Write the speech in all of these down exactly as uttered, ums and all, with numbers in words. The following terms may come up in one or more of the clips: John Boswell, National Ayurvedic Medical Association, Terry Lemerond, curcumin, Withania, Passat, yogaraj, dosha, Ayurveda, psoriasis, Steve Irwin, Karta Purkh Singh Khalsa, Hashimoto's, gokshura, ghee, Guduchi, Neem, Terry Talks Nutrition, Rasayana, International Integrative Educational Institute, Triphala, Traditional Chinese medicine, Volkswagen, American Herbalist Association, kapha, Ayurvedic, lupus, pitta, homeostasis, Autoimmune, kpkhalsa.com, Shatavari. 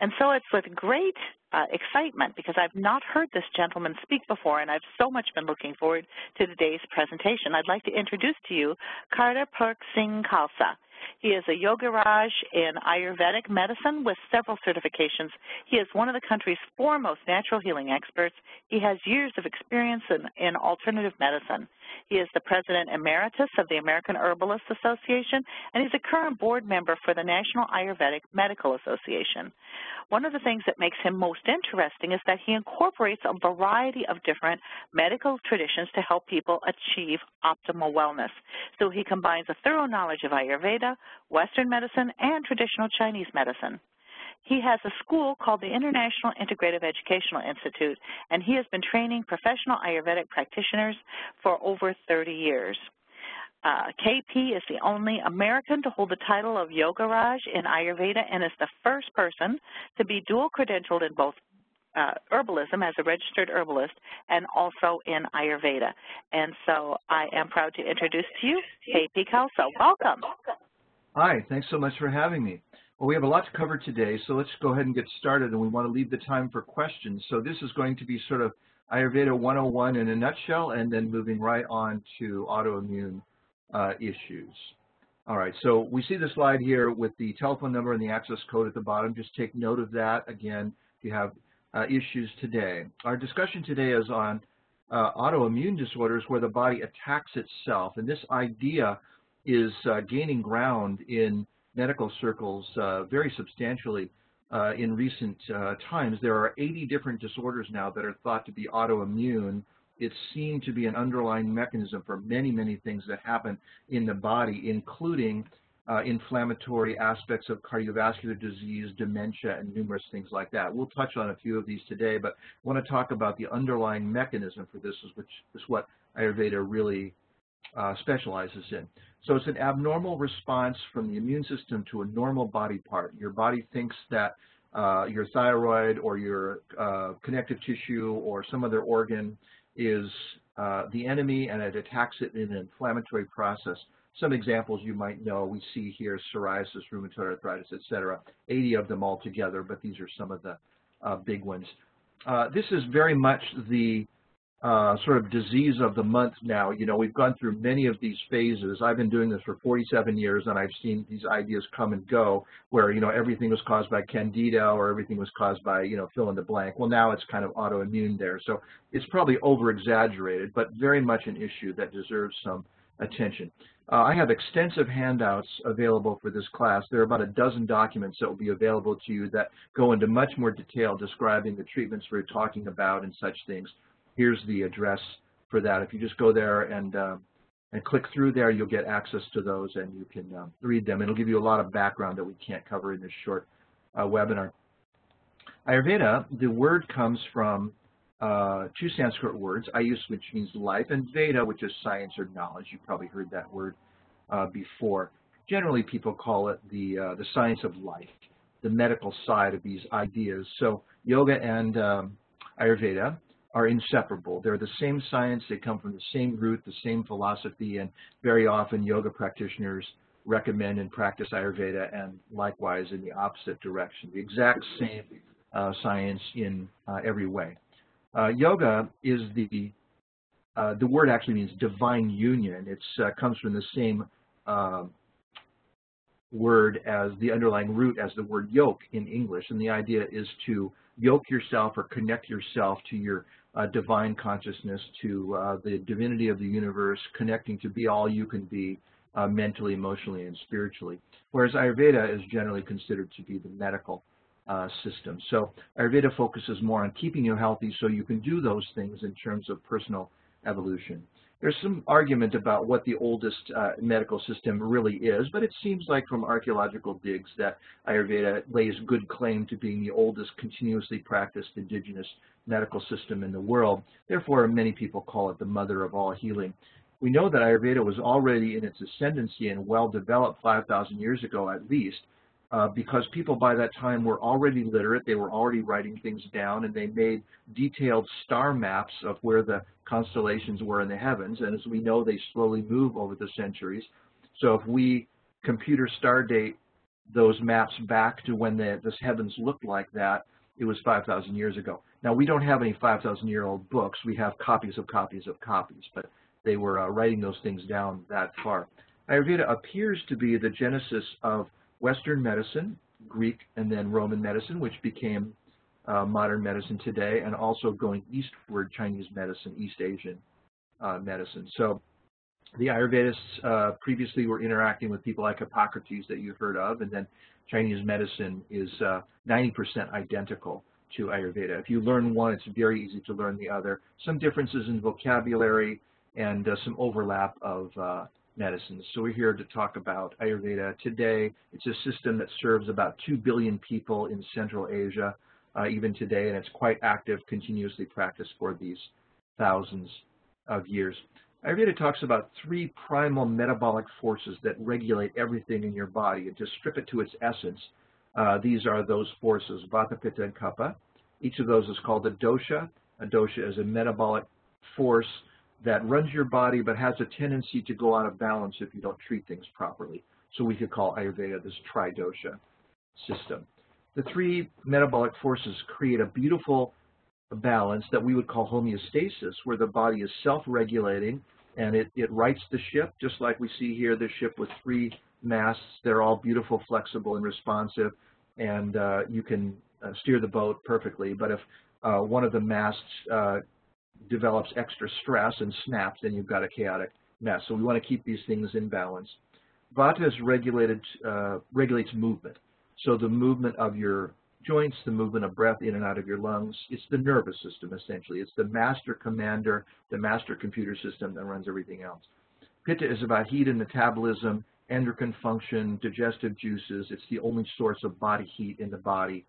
And so it's with great uh, excitement, because I've not heard this gentleman speak before, and I've so much been looking forward to today's presentation. I'd like to introduce to you Karta Purkh Singh Khalsa. He is a yogaraj in Ayurvedic medicine with several certifications. He is one of the country's foremost natural healing experts. He has years of experience in, in alternative medicine. He is the president emeritus of the American Herbalist Association, and he's a current board member for the National Ayurvedic Medical Association. One of the things that makes him most interesting is that he incorporates a variety of different medical traditions to help people achieve optimal wellness. So he combines a thorough knowledge of Ayurveda, Western medicine, and traditional Chinese medicine. He has a school called the International Integrative Educational Institute, and he has been training professional Ayurvedic practitioners for over thirty years. Uh, K P is the only American to hold the title of Yogaraj in Ayurveda and is the first person to be dual-credentialed in both uh, herbalism as a registered herbalist and also in Ayurveda. And so I am proud to introduce to you K P Khalsa. Welcome. Hi. Thanks so much for having me. Well, we have a lot to cover today, so let's go ahead and get started, and we want to leave the time for questions. So this is going to be sort of Ayurveda one oh one in a nutshell, and then moving right on to autoimmune uh, issues. All right, so we see the slide here with the telephone number and the access code at the bottom. Just take note of that, again, if you have uh, issues today. Our discussion today is on uh, autoimmune disorders where the body attacks itself, and this idea is uh, gaining ground in medical circles uh, very substantially uh, in recent uh, times. There are eighty different disorders now that are thought to be autoimmune. It's seen to be an underlying mechanism for many, many things that happen in the body, including uh, inflammatory aspects of cardiovascular disease, dementia, and numerous things like that. We'll touch on a few of these today, but I want to talk about the underlying mechanism for this, which is what Ayurveda really Uh, specializes in. So it's an abnormal response from the immune system to a normal body part. Your body thinks that uh, your thyroid or your uh, connective tissue or some other organ is uh, the enemy, and it attacks it in an inflammatory process. Some examples you might know, we see here psoriasis, rheumatoid arthritis, et cetera, eighty of them altogether, but these are some of the uh, big ones. Uh, this is very much the Uh, sort of disease of the month now. You know, we've gone through many of these phases. I've been doing this for forty-seven years, and I've seen these ideas come and go where, you know, everything was caused by candida or everything was caused by, you know, fill in the blank. Well, now it's kind of autoimmune there. So it's probably over-exaggerated, but very much an issue that deserves some attention. Uh, I have extensive handouts available for this class. There are about a dozen documents that will be available to you that go into much more detail describing the treatments we're talking about and such things. Here's the address for that. If you just go there and, uh, and click through there, you'll get access to those and you can uh, read them. It'll give you a lot of background that we can't cover in this short uh, webinar. Ayurveda, the word comes from uh, two Sanskrit words, ayus, which means life, and veda, which is science or knowledge. You've probably heard that word uh, before. Generally, people call it the, uh, the science of life, the medical side of these ideas. So yoga and um, Ayurveda are inseparable. They're the same science, they come from the same root, the same philosophy, and very often yoga practitioners recommend and practice Ayurveda, and likewise in the opposite direction. The exact same uh, science in uh, every way. Uh, yoga is the, uh, the word actually means divine union. It uh, comes from the same uh, word as the underlying root as the word yoke in English, and the idea is to yoke yourself or connect yourself to your Uh, divine consciousness, to uh, the divinity of the universe, connecting to be all you can be uh, mentally, emotionally, and spiritually. Whereas Ayurveda is generally considered to be the medical uh, system. So Ayurveda focuses more on keeping you healthy so you can do those things in terms of personal evolution. There's some argument about what the oldest uh, medical system really is, but it seems like from archaeological digs that Ayurveda lays good claim to being the oldest continuously practiced indigenous medical system in the world. Therefore, many people call it the mother of all healing. We know that Ayurveda was already in its ascendancy and well-developed five thousand years ago at least, uh, because people by that time were already literate, they were already writing things down, and they made detailed star maps of where the constellations were in the heavens, and as we know, they slowly move over the centuries. So if we computer star date those maps back to when the, this heavens looked like that, it was five thousand years ago. Now, we don't have any five thousand year old books. We have copies of copies of copies, but they were uh, writing those things down that far. Ayurveda appears to be the genesis of Western medicine, Greek and then Roman medicine, which became uh, modern medicine today, and also going eastward, Chinese medicine, East Asian uh, medicine. So the Ayurvedists uh, previously were interacting with people like Hippocrates that you've heard of, and then Chinese medicine is uh, ninety percent identical to Ayurveda. If you learn one, it's very easy to learn the other. Some differences in vocabulary and uh, some overlap of uh, medicines. So we're here to talk about Ayurveda today. It's a system that serves about two billion people in Central Asia uh, even today, and it's quite active, continuously practiced for these thousands of years. Ayurveda talks about three primal metabolic forces that regulate everything in your body, and to strip it to its essence, uh, these are those forces, vata, pitta, and kapha. Each of those is called a dosha. A dosha is a metabolic force that runs your body but has a tendency to go out of balance if you don't treat things properly. So we could call Ayurveda this tridosha system. The three metabolic forces create a beautiful balance that we would call homeostasis, where the body is self-regulating and it, it rights the ship, just like we see here, this ship with three masts. They're all beautiful, flexible, and responsive, and uh, you can uh, steer the boat perfectly. But if uh, one of the masts uh, develops extra stress and snaps, then you've got a chaotic mess. So we want to keep these things in balance. Vata is regulated, uh, regulates movement. So the movement of your joints, the movement of breath in and out of your lungs. It's the nervous system, essentially. It's the master commander, the master computer system that runs everything else. Pitta is about heat and metabolism, endocrine function, digestive juices. It's the only source of body heat in the body.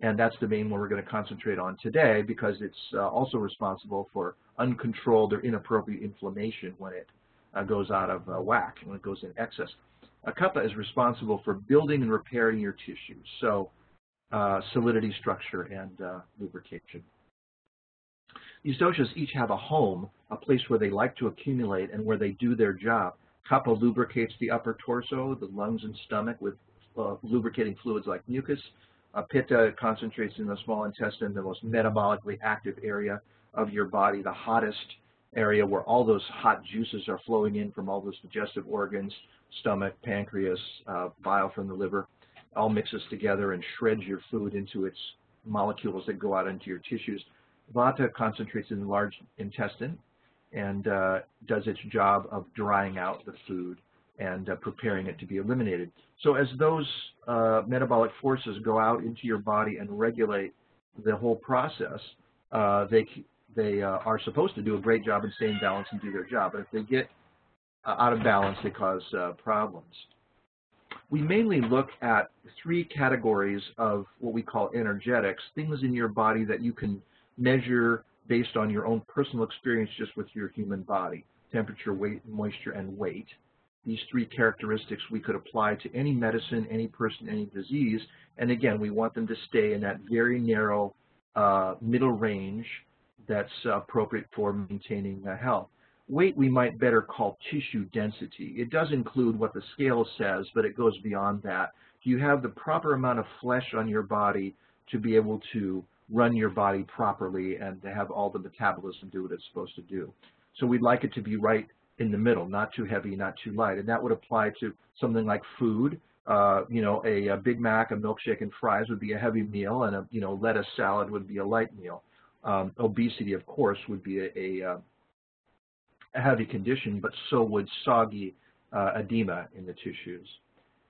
And that's the main one we're going to concentrate on today, because it's uh, also responsible for uncontrolled or inappropriate inflammation when it uh, goes out of uh, whack, when it goes in excess. A kapha is responsible for building and repairing your tissues. So Uh, solidity, structure, and uh, lubrication. These doshas each have a home, a place where they like to accumulate and where they do their job. Kapha lubricates the upper torso, the lungs and stomach with uh, lubricating fluids like mucus. Uh, pitta concentrates in the small intestine, the most metabolically active area of your body, the hottest area where all those hot juices are flowing in from all those digestive organs, stomach, pancreas, uh, bile from the liver. All mixes together and shreds your food into its molecules that go out into your tissues. Vata concentrates in the large intestine and uh, does its job of drying out the food and uh, preparing it to be eliminated. So as those uh, metabolic forces go out into your body and regulate the whole process, uh, they, they uh, are supposed to do a great job in staying balanced and do their job. But if they get uh, out of balance, they cause uh, problems. We mainly look at three categories of what we call energetics, things in your body that you can measure based on your own personal experience just with your human body: temperature, weight, moisture, and weight. These three characteristics we could apply to any medicine, any person, any disease. And again, we want them to stay in that very narrow uh, middle range that's appropriate for maintaining uh, health. Weight we might better call tissue density. It does include what the scale says, but it goes beyond that. Do you have the proper amount of flesh on your body to be able to run your body properly and to have all the metabolism do what it's supposed to do? So we'd like it to be right in the middle, not too heavy, not too light. And that would apply to something like food. Uh, you know, a, a Big Mac, a milkshake, and fries would be a heavy meal, and a you know lettuce salad would be a light meal. Um, obesity, of course, would be a, a a heavy condition, but so would soggy uh, edema in the tissues.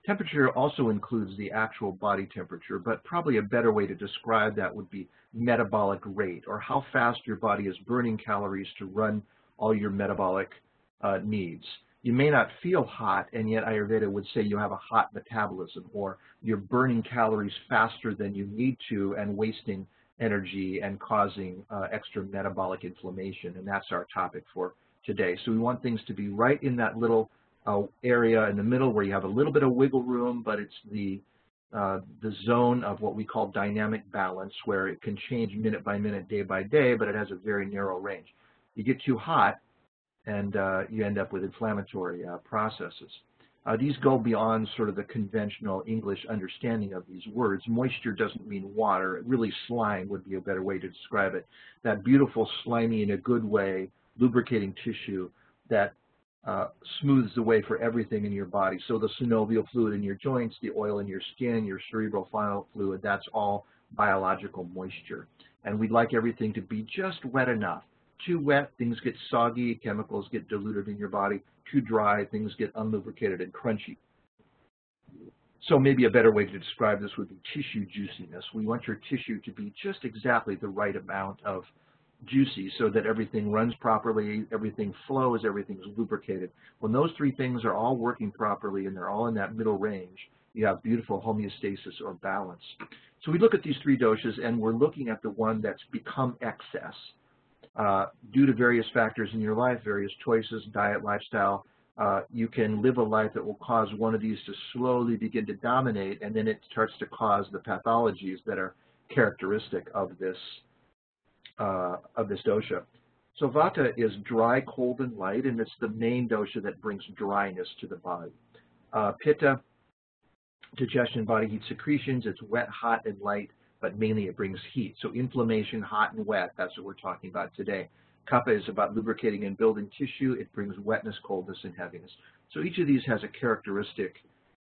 Temperature also includes the actual body temperature, but probably a better way to describe that would be metabolic rate, or how fast your body is burning calories to run all your metabolic uh, needs. You may not feel hot, and yet Ayurveda would say you have a hot metabolism, or you're burning calories faster than you need to and wasting energy and causing uh, extra metabolic inflammation, and that's our topic for today. So we want things to be right in that little uh, area in the middle where you have a little bit of wiggle room, but it's the, uh, the zone of what we call dynamic balance, where it can change minute by minute, day by day, but it has a very narrow range. You get too hot and uh, you end up with inflammatory uh, processes. Uh, these go beyond sort of the conventional English understanding of these words. Moisture doesn't mean water. Really, slime would be a better way to describe it. That beautiful, slimy, in a good way, lubricating tissue that uh, smooths the way for everything in your body. So the synovial fluid in your joints, the oil in your skin, your cerebrospinal fluid, that's all biological moisture. And we'd like everything to be just wet enough. Too wet, things get soggy, chemicals get diluted in your body. Too dry, things get unlubricated and crunchy. So maybe a better way to describe this would be tissue juiciness. We want your tissue to be just exactly the right amount of juicy so that everything runs properly, everything flows, everything's lubricated. When those three things are all working properly and they're all in that middle range, you have beautiful homeostasis or balance. So we look at these three doshas and we're looking at the one that's become excess. Uh, due to various factors in your life, various choices, diet, lifestyle, uh, you can live a life that will cause one of these to slowly begin to dominate, and then it starts to cause the pathologies that are characteristic of this, uh, of this dosha. So vata is dry, cold, and light, and it's the main dosha that brings dryness to the body. Uh, pitta, digestion, body heat secretions, it's wet, hot, and light, but mainly it brings heat. So inflammation, hot and wet, that's what we're talking about today. Kapha is about lubricating and building tissue. It brings wetness, coldness, and heaviness. So each of these has a characteristic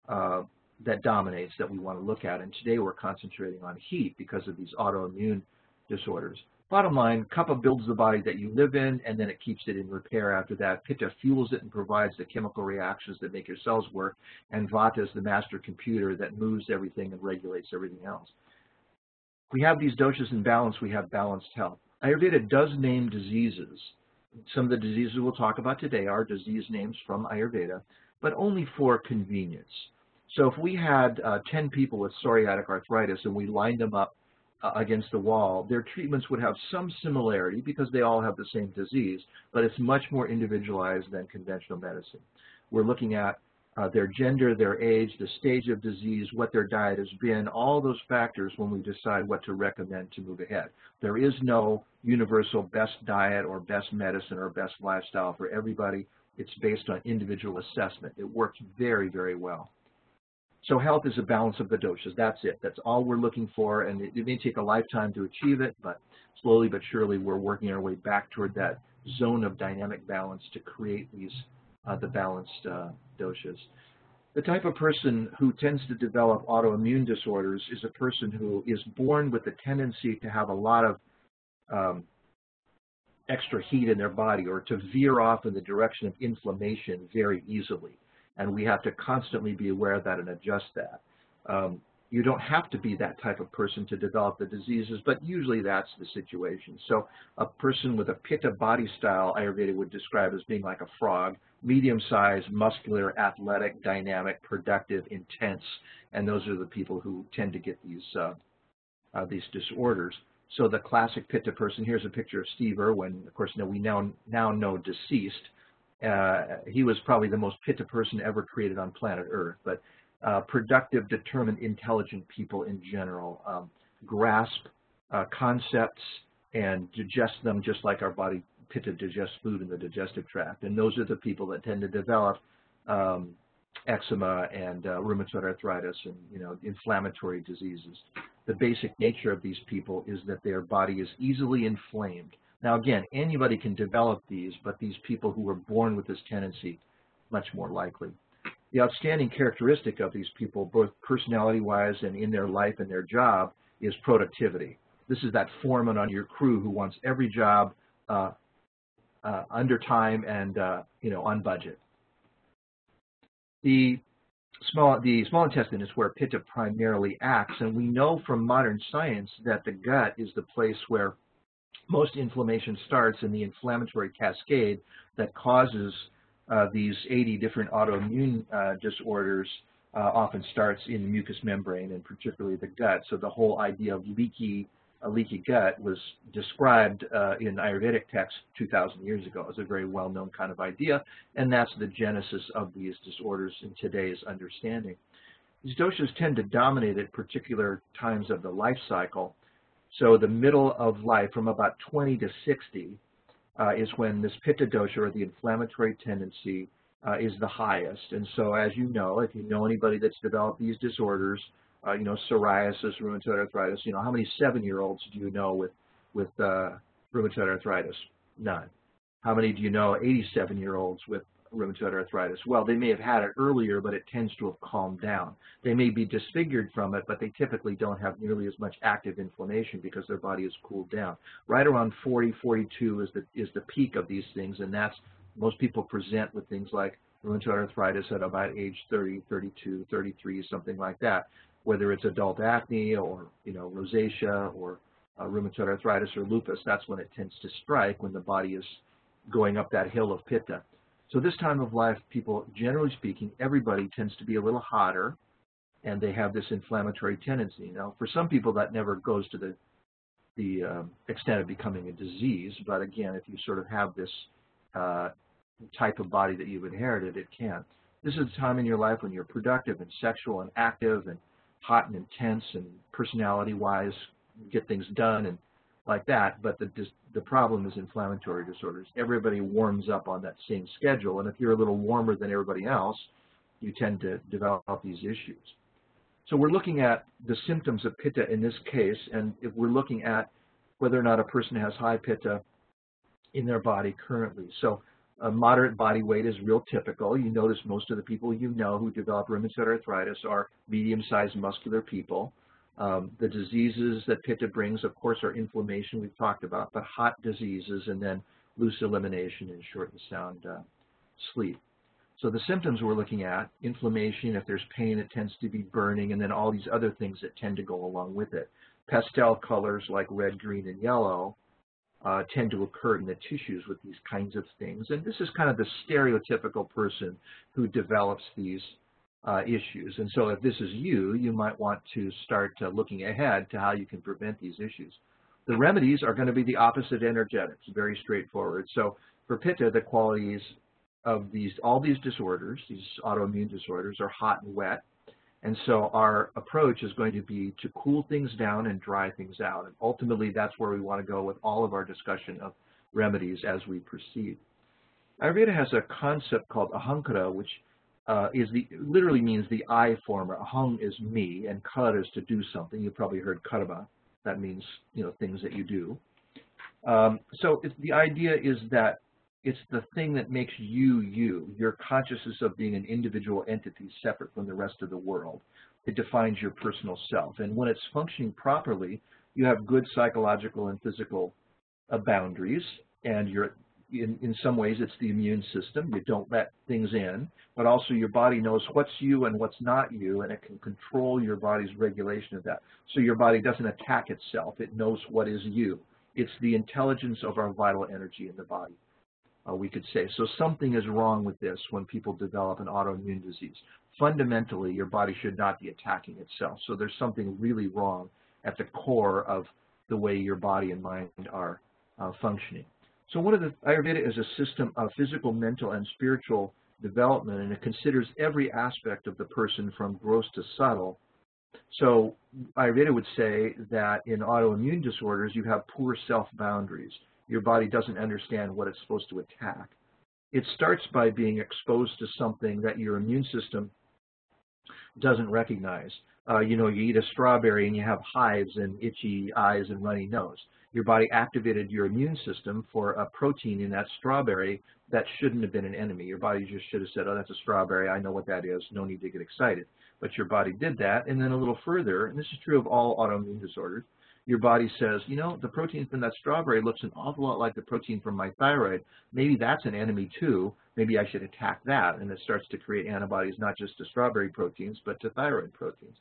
uh, that dominates that we want to look at. And today we're concentrating on heat because of these autoimmune disorders. Bottom line, kapha builds the body that you live in, and then it keeps it in repair after that. Pitta fuels it and provides the chemical reactions that make your cells work. And vata is the master computer that moves everything and regulates everything else. We have these doshas in balance, we have balanced health. Ayurveda does name diseases. Some of the diseases we'll talk about today are disease names from Ayurveda, but only for convenience. So if we had uh, ten people with psoriatic arthritis and we lined them up uh, against the wall, their treatments would have some similarity because they all have the same disease, but it's much more individualized than conventional medicine. We're looking at Uh, their gender, their age, the stage of disease, what their diet has been, all those factors when we decide what to recommend to move ahead. There is no universal best diet or best medicine or best lifestyle for everybody. It's based on individual assessment. It works very, very well. So health is a balance of the doshas. That's it. That's all we're looking for, and it, it may take a lifetime to achieve it, but slowly but surely we're working our way back toward that zone of dynamic balance to create these Uh, the balanced uh, doshas. The type of person who tends to develop autoimmune disorders is a person who is born with a tendency to have a lot of um, extra heat in their body or to veer off in the direction of inflammation very easily. And we have to constantly be aware of that and adjust that. Um, you don't have to be that type of person to develop the diseases, but usually that's the situation. So a person with a pitta body style, Ayurveda would describe as being like a frog, medium-sized, muscular, athletic, dynamic, productive, intense, and those are the people who tend to get these uh, uh, these disorders. So the classic pitta person, here's a picture of Steve Irwin, of course now we now, now know deceased. Uh, he was probably the most pitta person ever created on planet Earth, but uh, productive, determined, intelligent people in general, um, grasp uh, concepts and digest them just like our body pitta digest food in the digestive tract, and those are the people that tend to develop um, eczema and uh, rheumatoid arthritis and you know inflammatory diseases. The basic nature of these people is that their body is easily inflamed. Now again, anybody can develop these, but these people who were born with this tendency, much more likely. The outstanding characteristic of these people, both personality-wise and in their life and their job, is productivity. This is that foreman on your crew who wants every job uh, Uh, under time and uh, you know on budget. The small the small intestine is where pitta primarily acts, and we know from modern science that the gut is the place where most inflammation starts in the inflammatory cascade that causes uh, these eighty different autoimmune uh, disorders. Uh, often starts in the mucous membrane and particularly the gut. So the whole idea of leaky A leaky gut was described uh, in Ayurvedic texts two thousand years ago as a very well-known kind of idea, and that's the genesis of these disorders in today's understanding. These doshas tend to dominate at particular times of the life cycle. So the middle of life, from about twenty to sixty, uh, is when this pitta dosha, or the inflammatory tendency, uh, is the highest. And so, as you know, if you know anybody that's developed these disorders, uh, you know, psoriasis, rheumatoid arthritis, you know, how many seven-year-olds do you know with, with uh, rheumatoid arthritis? None. How many do you know eighty-seven-year-olds with rheumatoid arthritis? Well, they may have had it earlier, but it tends to have calmed down. They may be disfigured from it, but they typically don't have nearly as much active inflammation because their body has cooled down. Right around forty, forty-two is the, is the peak of these things, and that's, most people present with things like rheumatoid arthritis at about age thirty, thirty-two, thirty-three, something like that, whether it's adult acne or, you know, rosacea or uh, rheumatoid arthritis or lupus. That's when it tends to strike, when the body is going up that hill of pitta. So this time of life, people, generally speaking, everybody tends to be a little hotter, and they have this inflammatory tendency. Now, for some people, that never goes to the, the um, extent of becoming a disease, but again, if you sort of have this uh, type of body that you've inherited, it can. This is a time in your life when you're productive and sexual and active and hot and intense and personality-wise, get things done and like that, but the, the problem is inflammatory disorders. Everybody warms up on that same schedule, and if you're a little warmer than everybody else, you tend to develop these issues. So we're looking at the symptoms of pitta in this case, and if we're looking at whether or not a person has high pitta in their body currently. So a moderate body weight is real typical. You notice most of the people you know who develop rheumatoid arthritis are medium-sized muscular people. Um, the diseases that pitta brings, of course, are inflammation, we've talked about, but hot diseases, and then loose elimination and short and sound uh, sleep. So the symptoms we're looking at, inflammation, if there's pain, it tends to be burning, and then all these other things that tend to go along with it. Pastel colors like red, green, and yellow uh, tend to occur in the tissues with these kinds of things. And this is kind of the stereotypical person who develops these Uh, issues. And so if this is you, you might want to start uh, looking ahead to how you can prevent these issues. The remedies are going to be the opposite energetics, very straightforward. So for pitta, the qualities of these, all these disorders, these autoimmune disorders, are hot and wet. And so our approach is going to be to cool things down and dry things out. And ultimately, that's where we want to go with all of our discussion of remedies as we proceed. Ayurveda has a concept called ahankara, which Uh, is the, literally means the I former. Aham is me, and kar is to do something. You probably heard karma. That means, you know, things that you do. Um, so it's, the idea is that it's the thing that makes you you, your consciousness of being an individual entity separate from the rest of the world. It defines your personal self. And when it's functioning properly, you have good psychological and physical uh, boundaries, and you're In, in some ways, it's the immune system. You don't let things in, but also your body knows what's you and what's not you, and it can control your body's regulation of that. So your body doesn't attack itself. It knows what is you. It's the intelligence of our vital energy in the body, uh, we could say. So something is wrong with this when people develop an autoimmune disease. Fundamentally, your body should not be attacking itself. So there's something really wrong at the core of the way your body and mind are uh, functioning. So one of the, Ayurveda is a system of physical, mental, and spiritual development, and it considers every aspect of the person from gross to subtle. So Ayurveda would say that in autoimmune disorders, you have poor self-boundaries. Your body doesn't understand what it's supposed to attack. It starts by being exposed to something that your immune system doesn't recognize. Uh, you know, you eat a strawberry and you have hives and itchy eyes and runny nose. Your body activated your immune system for a protein in that strawberry that shouldn't have been an enemy. Your body just should have said, oh, that's a strawberry. I know what that is. No need to get excited. But your body did that. And then a little further, and this is true of all autoimmune disorders, your body says, you know, the protein from that strawberry looks an awful lot like the protein from my thyroid. Maybe that's an enemy too. Maybe I should attack that. And it starts to create antibodies, not just to strawberry proteins, but to thyroid proteins.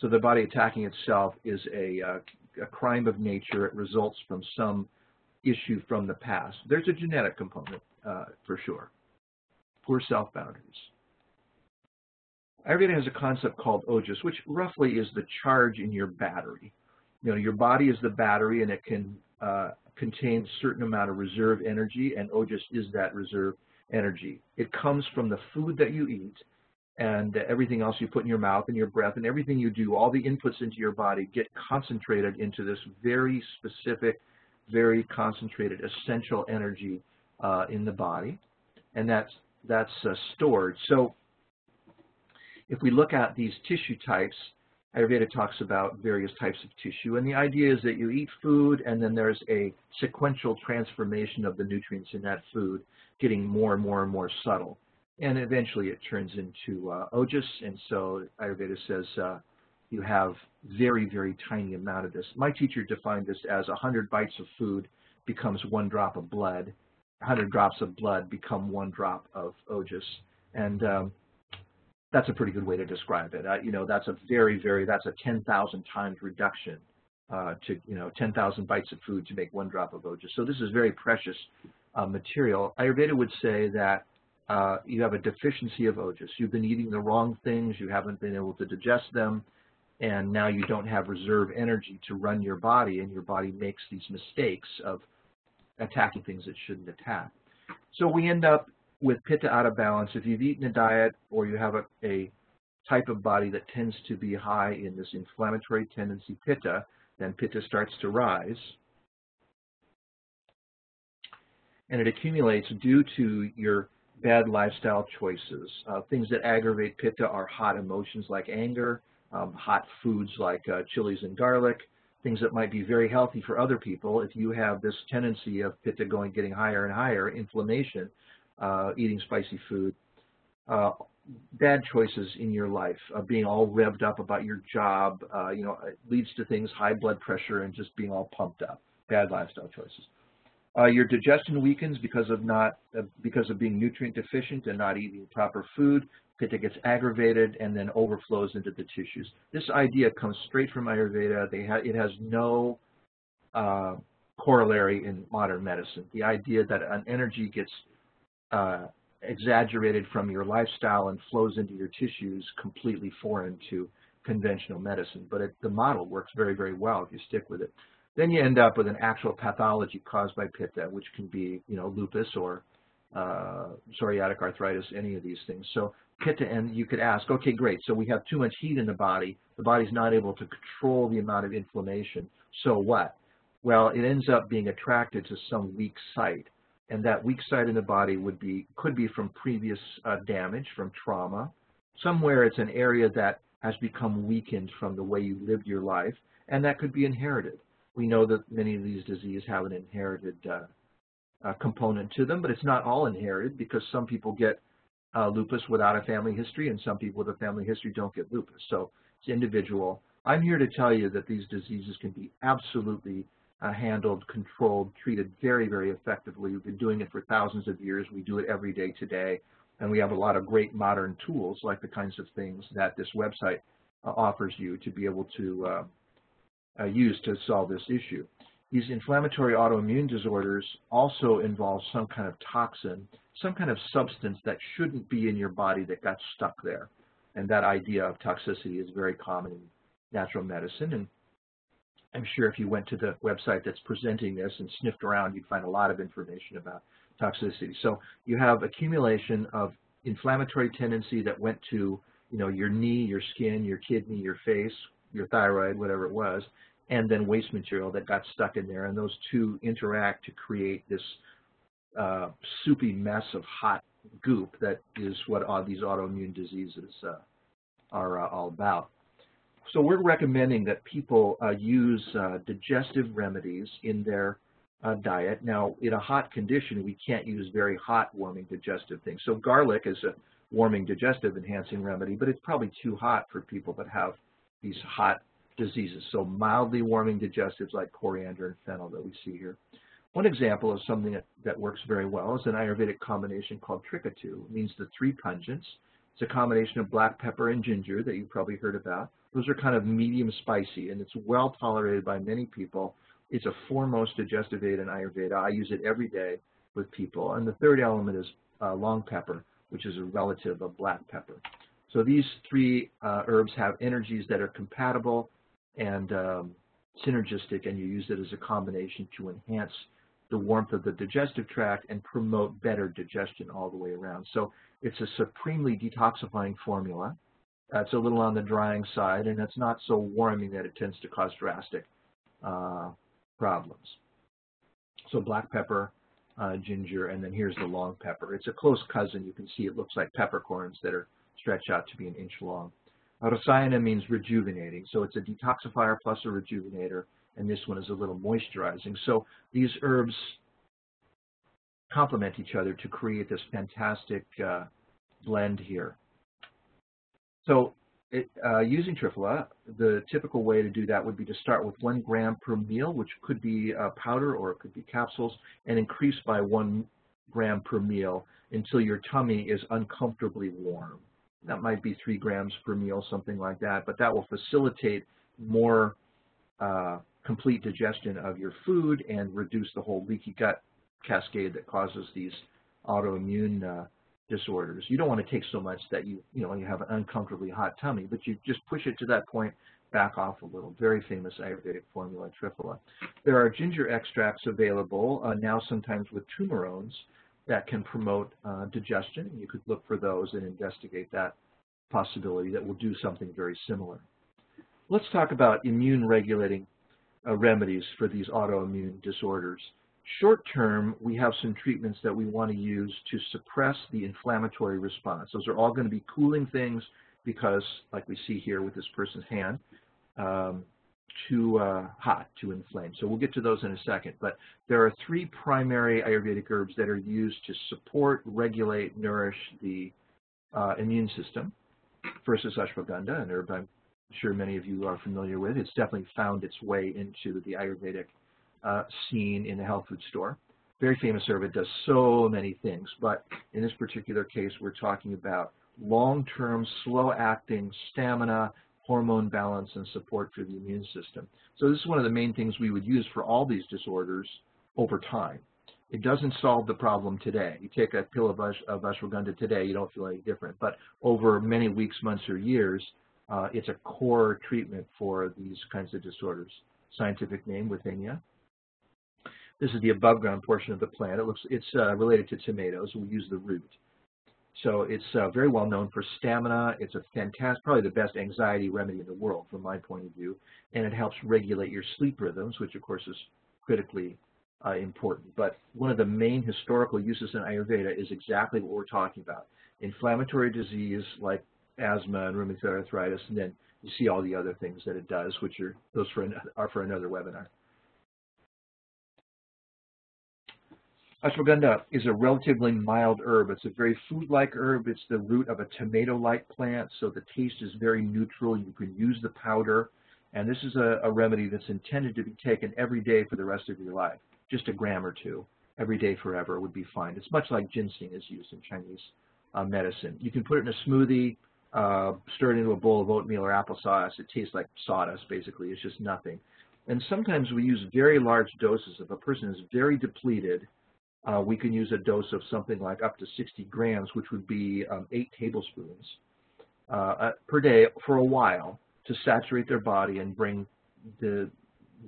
So the body attacking itself is a, uh, a crime of nature. It results from some issue from the past. There's a genetic component, uh, for sure. Poor self-boundaries. Ayurveda has a concept called Ojas, which roughly is the charge in your battery. You know, your body is the battery, and it can uh, contain a certain amount of reserve energy, and Ojas is that reserve energy. It comes from the food that you eat, and everything else you put in your mouth and your breath and everything you do, all the inputs into your body get concentrated into this very specific, very concentrated, essential energy uh, in the body. And that's that's uh, stored. So if we look at these tissue types, Ayurveda talks about various types of tissue, and the idea is that you eat food and then there's a sequential transformation of the nutrients in that food, getting more and more and more subtle. And eventually it turns into uh, Ojas, and so Ayurveda says uh, you have very, very tiny amount of this. My teacher defined this as one hundred bites of food becomes one drop of blood, one hundred drops of blood become one drop of Ojas, and um, that's a pretty good way to describe it. Uh, you know, that's a very, very, that's a ten thousand times reduction uh, to, you know, ten thousand bites of food to make one drop of Ojas. So this is very precious uh, material. Ayurveda would say that uh, you have a deficiency of Ojas. You've been eating the wrong things. You haven't been able to digest them. And now you don't have reserve energy to run your body, and your body makes these mistakes of attacking things it shouldn't attack. So we end up with pitta out of balance. If you've eaten a diet or you have a, a type of body that tends to be high in this inflammatory tendency pitta, then pitta starts to rise. And it accumulates due to your bad lifestyle choices. Uh, things that aggravate pitta are hot emotions like anger, um, hot foods like uh, chilies and garlic, things that might be very healthy for other people. If you have this tendency of pitta going, getting higher and higher, inflammation, Uh, eating spicy food, uh, bad choices in your life, uh, being all revved up about your job, uh, you know, it leads to things, high blood pressure and just being all pumped up, bad lifestyle choices. Uh, your digestion weakens because of not, uh, because of being nutrient deficient and not eating proper food. Pitta gets aggravated and then overflows into the tissues. This idea comes straight from Ayurveda. They ha- it has no uh, corollary in modern medicine. The idea that an energy gets Uh, exaggerated from your lifestyle and flows into your tissues, completely foreign to conventional medicine. But it, the model works very, very well if you stick with it. Then you end up with an actual pathology caused by pitta, which can be, you know, lupus or uh, psoriatic arthritis, any of these things. So pitta, and you could ask, okay, great, so we have too much heat in the body. The body's not able to control the amount of inflammation. So what? Well, it ends up being attracted to some weak site. And that weak site in the body would be, could be from previous uh, damage, from trauma. Somewhere it's an area that has become weakened from the way you lived your life, and that could be inherited. We know that many of these diseases have an inherited uh, uh, component to them, but it's not all inherited, because some people get uh, lupus without a family history, and some people with a family history don't get lupus. So it's individual. I'm here to tell you that these diseases can be absolutely Uh, handled, controlled, treated very, very effectively. We've been doing it for thousands of years. We do it every day today. And we have a lot of great modern tools, like the kinds of things that this website uh, offers you to be able to uh, uh, use to solve this issue. These inflammatory autoimmune disorders also involve some kind of toxin, some kind of substance that shouldn't be in your body that got stuck there. And that idea of toxicity is very common in natural medicine. And I'm sure if you went to the website that's presenting this and sniffed around, you'd find a lot of information about toxicity. So you have accumulation of inflammatory tendency that went to, you know, your knee, your skin, your kidney, your face, your thyroid, whatever it was, and then waste material that got stuck in there. And those two interact to create this uh, soupy mess of hot goop that is what all these autoimmune diseases uh, are uh, all about. So we're recommending that people uh, use uh, digestive remedies in their uh, diet. Now, in a hot condition, we can't use very hot warming digestive things. So garlic is a warming digestive enhancing remedy, but it's probably too hot for people that have these hot diseases. So mildly warming digestives like coriander and fennel that we see here. One example of something that, that works very well is an Ayurvedic combination called Trikatu. It means the three pungents. It's a combination of black pepper and ginger that you've probably heard about. Those are kind of medium spicy, and it's well tolerated by many people. It's a foremost digestive aid in Ayurveda. I use it every day with people. And the third element is uh, long pepper, which is a relative of black pepper. So these three uh, herbs have energies that are compatible and um, synergistic, and you use it as a combination to enhance the warmth of the digestive tract and promote better digestion all the way around. So it's a supremely detoxifying formula. Uh, it's a little on the drying side, and it's not so warming that it tends to cause drastic uh, problems. So black pepper, uh, ginger, and then here's the long pepper. It's a close cousin. You can see it looks like peppercorns that are stretched out to be an inch long. Rasayana means rejuvenating, so it's a detoxifier plus a rejuvenator, and this one is a little moisturizing. So these herbs complement each other to create this fantastic uh, blend here. So it, uh, using Triphala, the typical way to do that would be to start with one gram per meal, which could be uh, powder or it could be capsules, and increase by one gram per meal until your tummy is uncomfortably warm. That might be three grams per meal, something like that, but that will facilitate more uh, complete digestion of your food and reduce the whole leaky gut cascade that causes these autoimmune uh, disorders. You don't want to take so much that you, you know, you have an uncomfortably hot tummy, but you just push it to that point, back off a little. Very famous Ayurvedic formula, Triphala. There are ginger extracts available, uh, now sometimes with tumorones, that can promote uh, digestion. You could look for those and investigate that possibility that will do something very similar. Let's talk about immune regulating uh, remedies for these autoimmune disorders. Short term, we have some treatments that we want to use to suppress the inflammatory response. Those are all going to be cooling things because, like we see here with this person's hand, um, too uh, hot to inflame. So we'll get to those in a second. But there are three primary Ayurvedic herbs that are used to support, regulate, nourish the uh, immune system. First is Ashwagandha, an herb I'm sure many of you are familiar with. It's definitely found its way into the Ayurvedic Uh, seen in the health food store. Very famous herb. It does so many things, but in this particular case, we're talking about long-term, slow-acting stamina, hormone balance, and support for the immune system. So this is one of the main things we would use for all these disorders over time. It doesn't solve the problem today. You take a pill of, ash of ashwagandha today, you don't feel any different, but over many weeks, months, or years, uh, it's a core treatment for these kinds of disorders. Scientific name, Withania. This is the above ground portion of the plant. It looks, it's uh, related to tomatoes. We use the root. So it's uh, very well known for stamina. It's a fantastic, probably the best anxiety remedy in the world from my point of view. And it helps regulate your sleep rhythms, which of course is critically uh, important. But one of the main historical uses in Ayurveda is exactly what we're talking about. Inflammatory disease like asthma and rheumatoid arthritis, and then you see all the other things that it does, which are, those for an, are for another webinar. Ashwagandha is a relatively mild herb. It's a very food-like herb. It's the root of a tomato-like plant, so the taste is very neutral. You can use the powder, and this is a, a remedy that's intended to be taken every day for the rest of your life. Just a gram or two every day forever would be fine. It's much like ginseng is used in Chinese uh, medicine. You can put it in a smoothie, uh, stir it into a bowl of oatmeal or applesauce. It tastes like sawdust, basically. It's just nothing. And sometimes we use very large doses. If a person is very depleted, Uh, we can use a dose of something like up to sixty grams, which would be um, eight tablespoons uh, per day for a while to saturate their body and bring the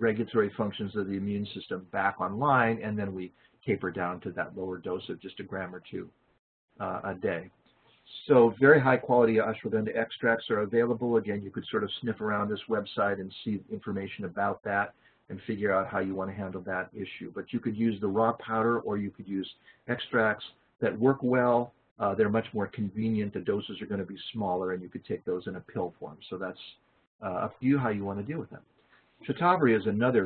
regulatory functions of the immune system back online, and then we taper down to that lower dose of just a gram or two uh, a day. So very high quality ashwagandha extracts are available. Again, you could sort of sniff around this website and see information about that and figure out how you want to handle that issue. But you could use the raw powder, or you could use extracts that work well. Uh, they're much more convenient. The doses are going to be smaller, and you could take those in a pill form. So that's uh, up to you how you want to deal with them. Shatavari is another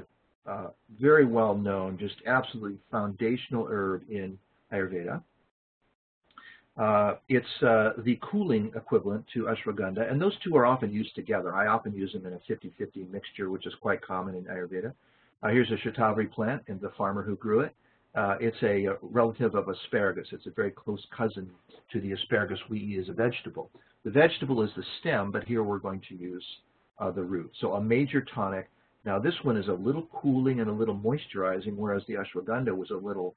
uh, very well-known, just absolutely foundational herb in Ayurveda. Uh, it's uh, the cooling equivalent to ashwagandha, and those two are often used together. I often use them in a fifty fifty mixture, which is quite common in Ayurveda. Uh, here's a Shatavari plant and the farmer who grew it. Uh, it's a, a relative of asparagus. It's a very close cousin to the asparagus we eat as a vegetable. The vegetable is the stem, but here we're going to use uh, the root. So a major tonic. Now this one is a little cooling and a little moisturizing, whereas the ashwagandha was a little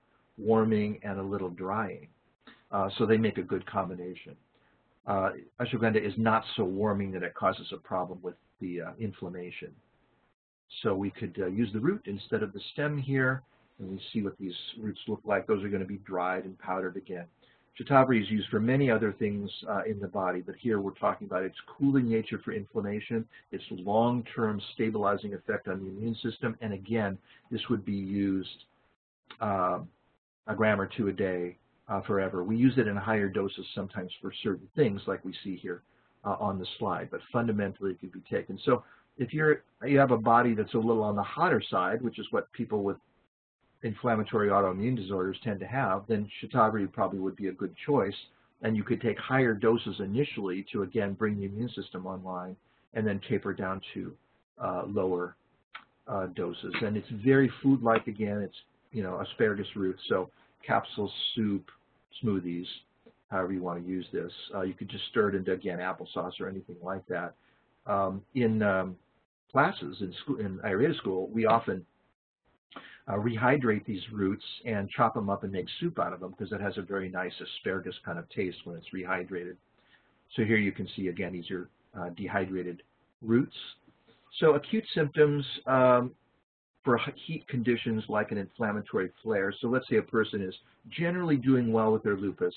warming and a little drying. Uh, so they make a good combination. Uh, ashwagandha is not so warming that it causes a problem with the uh, inflammation. So we could uh, use the root instead of the stem here, and we see what these roots look like. Those are going to be dried and powdered again. Shatavari is used for many other things uh, in the body, but here we're talking about its cooling nature for inflammation, its long-term stabilizing effect on the immune system, and again, this would be used uh, a gram or two a day uh, forever. We use it in higher doses sometimes for certain things like we see here uh, on the slide, but fundamentally it could be taken. So if you're, you have a body that's a little on the hotter side, which is what people with inflammatory autoimmune disorders tend to have, then Shatavari probably would be a good choice. And you could take higher doses initially to, again, bring the immune system online and then taper down to uh, lower uh, doses. And it's very food-like again. It's, you know, asparagus root, so capsules, soup, smoothies, however you want to use this. Uh, you could just stir it into, again, applesauce or anything like that. Um, in um, classes, in, school, in Ayurveda school, we often Uh, rehydrate these roots and chop them up and make soup out of them because it has a very nice asparagus kind of taste when it's rehydrated. So here you can see again these are uh, dehydrated roots. So acute symptoms um, for heat conditions like an inflammatory flare. So let's say a person is generally doing well with their lupus,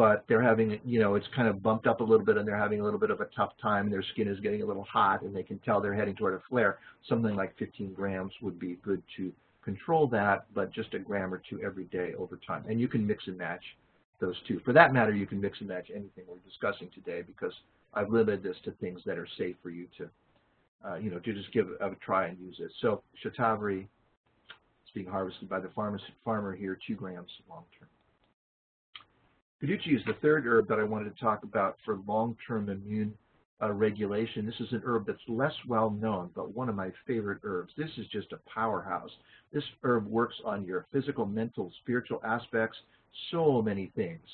but they're having, you know, it's kind of bumped up a little bit and they're having a little bit of a tough time and their skin is getting a little hot and they can tell they're heading toward a flare. Something like fifteen grams would be good to control that, but just a gram or two every day over time. And you can mix and match those two. For that matter, you can mix and match anything we're discussing today because I've limited this to things that are safe for you to, uh, you know, to just give a try and use it. So Shatavari, it's being harvested by the pharmacist, farmer here, two grams long-term. Guduchi is the third herb that I wanted to talk about for long-term immune uh, regulation. This is an herb that's less well-known, but one of my favorite herbs. This is just a powerhouse. This herb works on your physical, mental, spiritual aspects, so many things.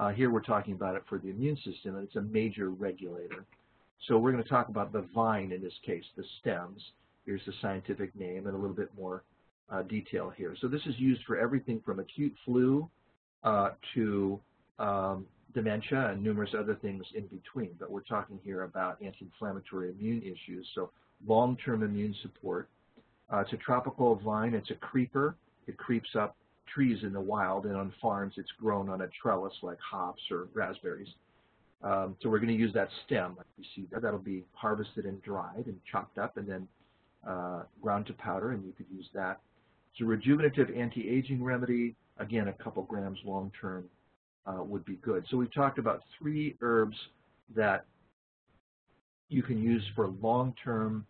Uh, here we're talking about it for the immune system, and it's a major regulator. So we're going to talk about the vine in this case, the stems. Here's the scientific name and a little bit more uh, detail here. So this is used for everything from acute flu uh, to um, dementia and numerous other things in between. But we're talking here about anti-inflammatory immune issues, so long-term immune support. Uh, it's a tropical vine. It's a creeper. It creeps up trees in the wild, and on farms it's grown on a trellis like hops or raspberries. Um, so we're going to use that stem, like you see there. That'll be harvested and dried and chopped up and then uh, ground to powder, and you could use that. It's a rejuvenative anti-aging remedy. Again, a couple grams long-term uh, would be good. So we've talked about three herbs that you can use for long-term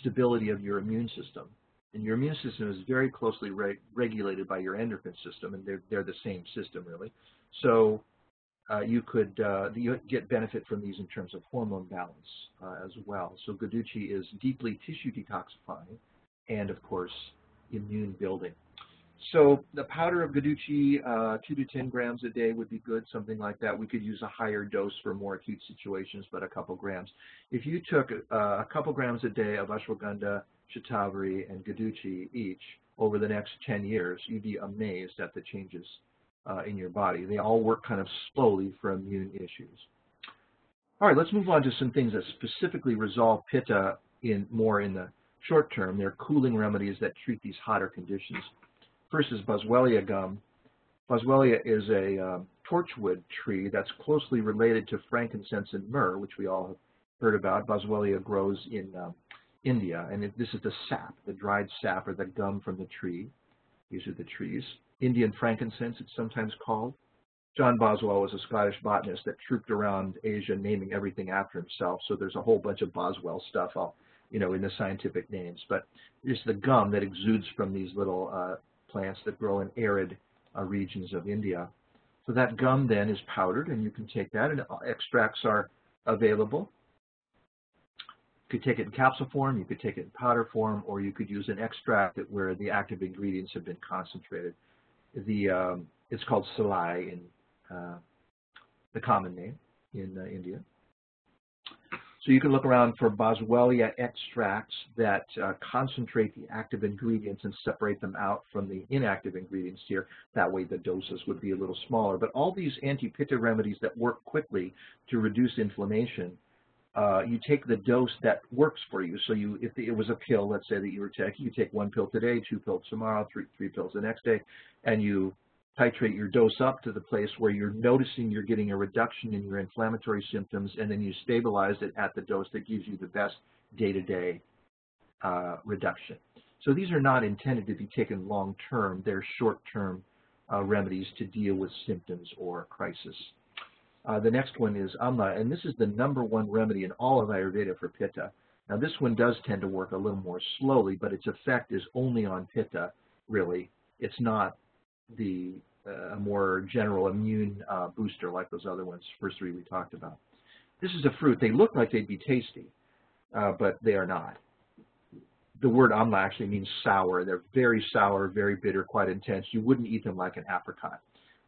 stability of your immune system. And your immune system is very closely re regulated by your endocrine system, and they're, they're the same system, really. So uh, you could uh, you get benefit from these in terms of hormone balance uh, as well. So Guduchi is deeply tissue detoxifying and, of course, immune building. So the powder of Guduchi, uh, two to ten grams a day would be good, something like that. We could use a higher dose for more acute situations, but a couple grams. If you took uh, a couple grams a day of Ashwagandha, Shatavari, and Guduchi each over the next ten years, you'd be amazed at the changes uh, in your body. They all work kind of slowly for immune issues. All right, let's move on to some things that specifically resolve pitta in more in the short term. They're cooling remedies that treat these hotter conditions. First is Boswellia gum. Boswellia is a uh, torchwood tree that's closely related to frankincense and myrrh, which we all have heard about. Boswellia grows in um, India, and it, this is the sap, the dried sap or the gum from the tree. These are the trees. Indian frankincense, it's sometimes called. John Boswell was a Scottish botanist that trooped around Asia naming everything after himself, so there's a whole bunch of Boswell stuff all, you know, in the scientific names. But it's the gum that exudes from these little uh, plants that grow in arid uh, regions of India. So that gum then is powdered, and you can take that, and extracts are available. You could take it in capsule form, you could take it in powder form, or you could use an extract that where the active ingredients have been concentrated. The, um, it's called salai in uh, the common name in uh, India. So you can look around for Boswellia extracts that uh, concentrate the active ingredients and separate them out from the inactive ingredients here. That way the doses would be a little smaller. But all these anti-pitta remedies that work quickly to reduce inflammation, uh, you take the dose that works for you. So you, if it was a pill, let's say that you were taking, you take one pill today, two pills tomorrow, three, three pills the next day, and you titrate your dose up to the place where you're noticing you're getting a reduction in your inflammatory symptoms, and then you stabilize it at the dose that gives you the best day-to-day uh, reduction. So these are not intended to be taken long-term. They're short-term uh, remedies to deal with symptoms or crisis. Uh, the next one is Amla, and this is the number one remedy in all of Ayurveda for pitta. Now this one does tend to work a little more slowly, but its effect is only on pitta, really. It's not the uh, more general immune uh, booster like those other ones, first three we talked about. This is a fruit. They look like they'd be tasty, uh, but they are not. The word amla actually means sour. They're very sour, very bitter, quite intense. You wouldn't eat them like an apricot.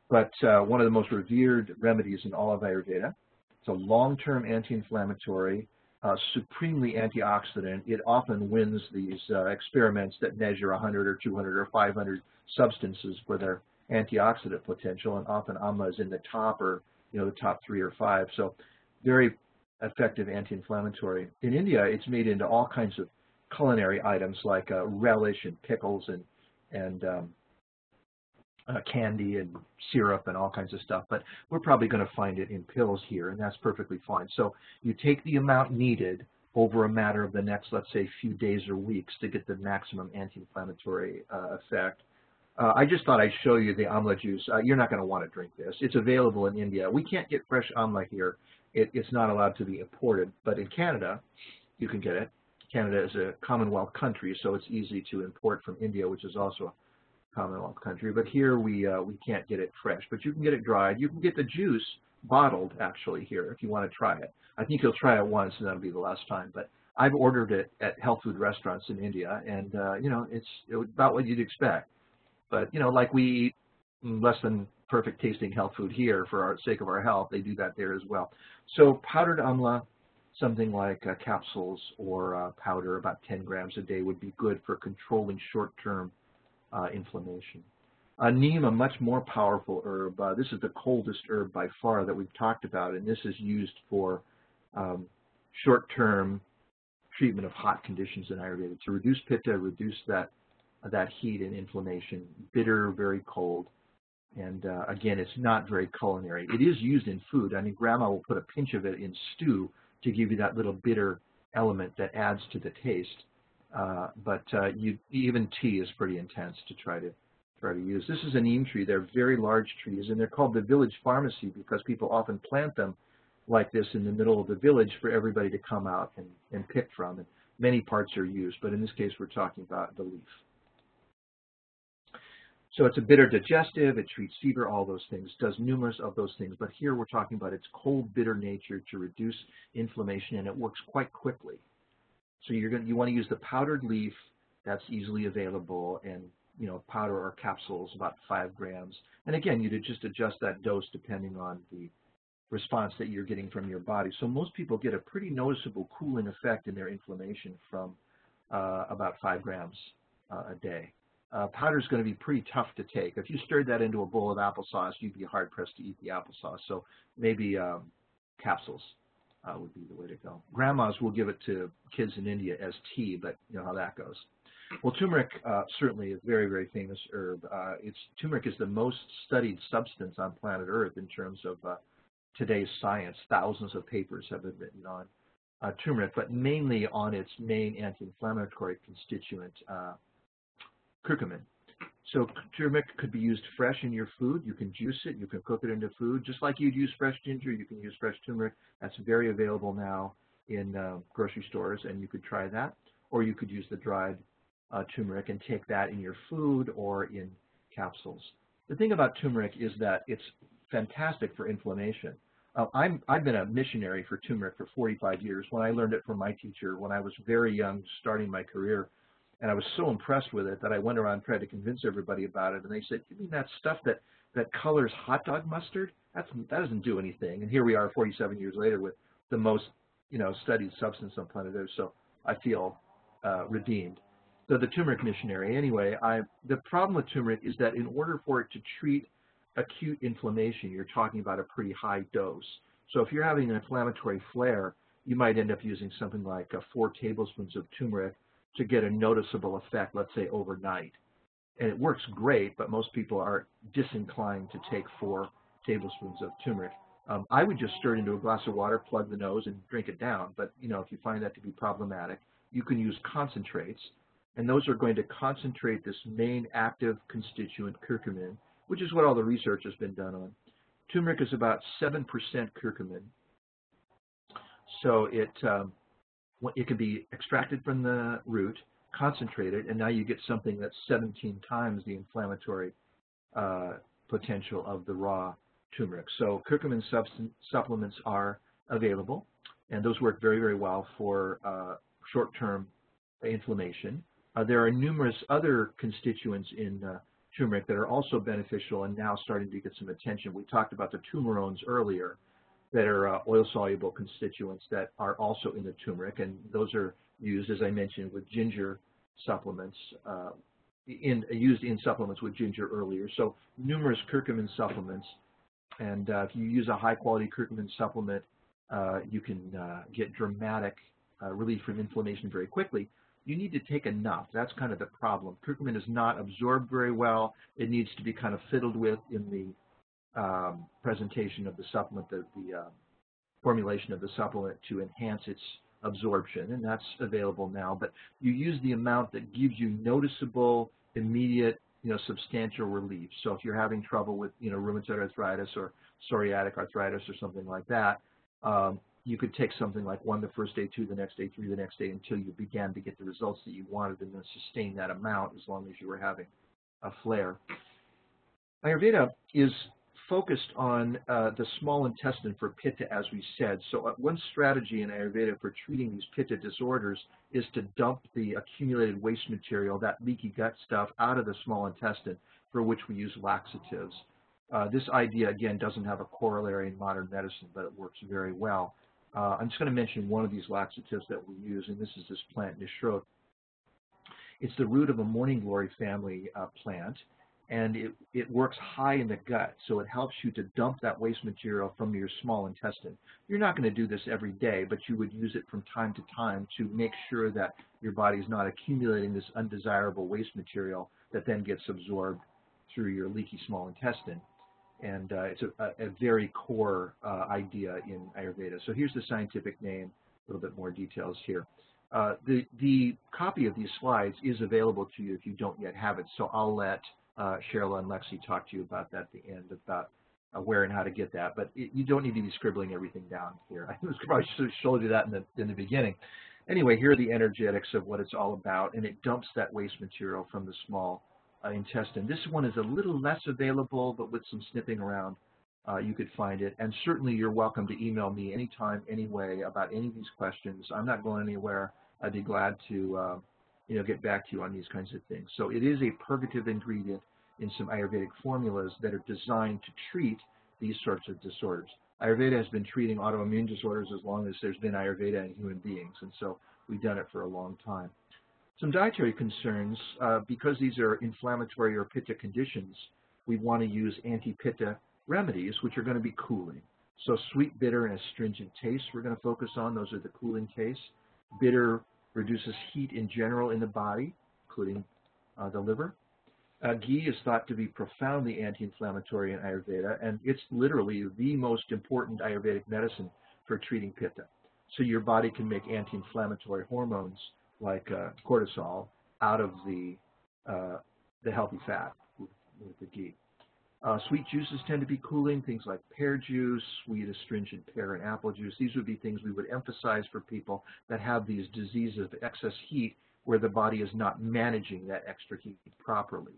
But uh, one of the most revered remedies in all of Ayurveda. It's a long-term anti-inflammatory, uh, supremely antioxidant. It often wins these uh, experiments that measure one hundred or two hundred or five hundred substances for their antioxidant potential, and often amla is in the top, or you know, the top three or five. So very effective anti-inflammatory. In India, it's made into all kinds of culinary items like uh, relish and pickles and and um, uh, candy and syrup and all kinds of stuff. But we're probably going to find it in pills here, and that's perfectly fine. So you take the amount needed over a matter of the next, let's say, few days or weeks to get the maximum anti-inflammatory uh, effect. Uh, I just thought I'd show you the amla juice. Uh, you're not going to want to drink this. It's available in India. We can't get fresh amla here. It, it's not allowed to be imported, but in Canada, you can get it. Canada is a Commonwealth country, so it's easy to import from India, which is also a Commonwealth country. But here we uh, we can't get it fresh, but you can get it dried. You can get the juice bottled, actually, here if you want to try it. I think you'll try it once, and that'll be the last time. But I've ordered it at health food restaurants in India, and uh, you know, it's about what you'd expect. But you know, like we eat less than perfect tasting health food here for our sake of our health, they do that there as well. So powdered amla, something like uh, capsules or uh, powder, about ten grams a day would be good for controlling short-term uh, inflammation. Uh, neem, a much more powerful herb. Uh, this is the coldest herb by far that we've talked about, and this is used for um, short-term treatment of hot conditions in Ayurveda to reduce pitta, reduce that uh, that heat and inflammation. Bitter, very cold. And uh, again, it's not very culinary. It is used in food. I mean, grandma will put a pinch of it in stew to give you that little bitter element that adds to the taste. Uh, but uh, you, even tea is pretty intense to try to try to use. This is a neem tree. They're very large trees, and they're called the village pharmacy because people often plant them like this in the middle of the village for everybody to come out and, and pick from. And many parts are used, but in this case, we're talking about the leaf. So it's a bitter digestive, it treats fever, all those things, does numerous of those things. But here we're talking about its cold, bitter nature to reduce inflammation, and it works quite quickly. So you're going to, you want to use the powdered leaf that's easily available, and you know, powder or capsules, about five grams. And again, you just adjust that dose depending on the response that you're getting from your body. So most people get a pretty noticeable cooling effect in their inflammation from uh, about five grams uh, a day. Uh, powder is going to be pretty tough to take. If you stirred that into a bowl of applesauce, you'd be hard-pressed to eat the applesauce. So maybe um, capsules uh, would be the way to go. Grandmas will give it to kids in India as tea, but you know how that goes. Well, turmeric uh, certainly is a very, very famous herb. Uh, it's, turmeric is the most studied substance on planet Earth in terms of uh, today's science. Thousands of papers have been written on uh, turmeric, but mainly on its main anti-inflammatory constituent, uh, curcumin. So turmeric could be used fresh in your food. You can juice it. You can cook it into food. Just like you'd use fresh ginger, you can use fresh turmeric. That's very available now in uh, grocery stores, and you could try that. Or you could use the dried uh, turmeric and take that in your food or in capsules. The thing about turmeric is that it's fantastic for inflammation. Uh, I'm, I've been a missionary for turmeric for forty-five years. When I learned it from my teacher when I was very young, starting my career, and I was so impressed with it that I went around trying to convince everybody about it. And they said, you mean that stuff that, that colors hot dog mustard? That's, that doesn't do anything. And here we are forty-seven years later with the most you know, studied substance on planet Earth. So I feel uh, redeemed. So the turmeric missionary, anyway, I, the problem with turmeric is that in order for it to treat acute inflammation, you're talking about a pretty high dose. So if you're having an inflammatory flare, you might end up using something like uh, four tablespoons of turmeric to get a noticeable effect, let's say overnight. And it works great, but most people are disinclined to take four tablespoons of turmeric. Um, I would just stir it into a glass of water, plug the nose, and drink it down. But you know, if you find that to be problematic, you can use concentrates, and those are going to concentrate this main active constituent, curcumin, which is what all the research has been done on. Turmeric is about seven percent curcumin. So it, um, it can be extracted from the root, concentrated, and now you get something that's seventeen times the inflammatory uh, potential of the raw turmeric. So curcumin supplements are available, and those work very, very well for uh, short-term inflammation. Uh, there are numerous other constituents in uh, turmeric that are also beneficial and now starting to get some attention. We talked about the tumorones earlier that are uh, oil-soluble constituents that are also in the turmeric, and those are used, as I mentioned, with ginger supplements, uh, in, used in supplements with ginger earlier. So numerous curcumin supplements, and uh, if you use a high-quality curcumin supplement, uh, you can uh, get dramatic uh, relief from inflammation very quickly. You need to take enough. That's kind of the problem. Curcumin is not absorbed very well. It needs to be kind of fiddled with in the Um, presentation of the supplement, the, the uh, formulation of the supplement to enhance its absorption, and that's available now. But you use the amount that gives you noticeable, immediate, you know, substantial relief. So if you're having trouble with, you know, rheumatoid arthritis or psoriatic arthritis or something like that, um, you could take something like one the first day, two the next day, three the next day, until you began to get the results that you wanted, and then sustain that amount as long as you were having a flare. Ayurveda is focused on uh, the small intestine for pitta, as we said. So uh, one strategy in Ayurveda for treating these pitta disorders is to dump the accumulated waste material, that leaky gut stuff, out of the small intestine, for which we use laxatives. Uh, this idea, again, doesn't have a corollary in modern medicine, but it works very well. Uh, I'm just going to mention one of these laxatives that we use, and this is this plant, nishrot. It's the root of a morning glory family uh, plant. And it, it works high in the gut, so it helps you to dump that waste material from your small intestine. You're not going to do this every day, but you would use it from time to time to make sure that your body is not accumulating this undesirable waste material that then gets absorbed through your leaky small intestine. And uh, it's a, a very core uh, idea in Ayurveda. So here's the scientific name, a little bit more details here. Uh, the, the copy of these slides is available to you if you don't yet have it, so I'll let Uh, Cheryl and Lexi talked to you about that at the end, about uh, where and how to get that. But it, you don't need to be scribbling everything down here. I was probably should have showed you that in the, in the beginning. Anyway, here are the energetics of what it's all about, and it dumps that waste material from the small uh, intestine. This one is a little less available, but with some snipping around, uh, you could find it. And certainly you're welcome to email me anytime, anyway, about any of these questions. I'm not going anywhere. I'd be glad to Uh, you know, get back to you on these kinds of things. So it is a purgative ingredient in some Ayurvedic formulas that are designed to treat these sorts of disorders. Ayurveda has been treating autoimmune disorders as long as there's been Ayurveda in human beings, and so we've done it for a long time. Some dietary concerns, uh, because these are inflammatory or pitta conditions, we want to use anti-pitta remedies, which are going to be cooling. So sweet, bitter, and astringent taste we're going to focus on. Those are the cooling tastes. Bitter reduces heat in general in the body, including uh, the liver. Uh, ghee is thought to be profoundly anti-inflammatory in Ayurveda, and it's literally the most important Ayurvedic medicine for treating pitta. So your body can make anti-inflammatory hormones like uh, cortisol out of the, uh, the healthy fat with, with the ghee. Uh, sweet juices tend to be cooling, things like pear juice, sweet astringent pear and apple juice. These would be things we would emphasize for people that have these diseases of excess heat where the body is not managing that extra heat properly.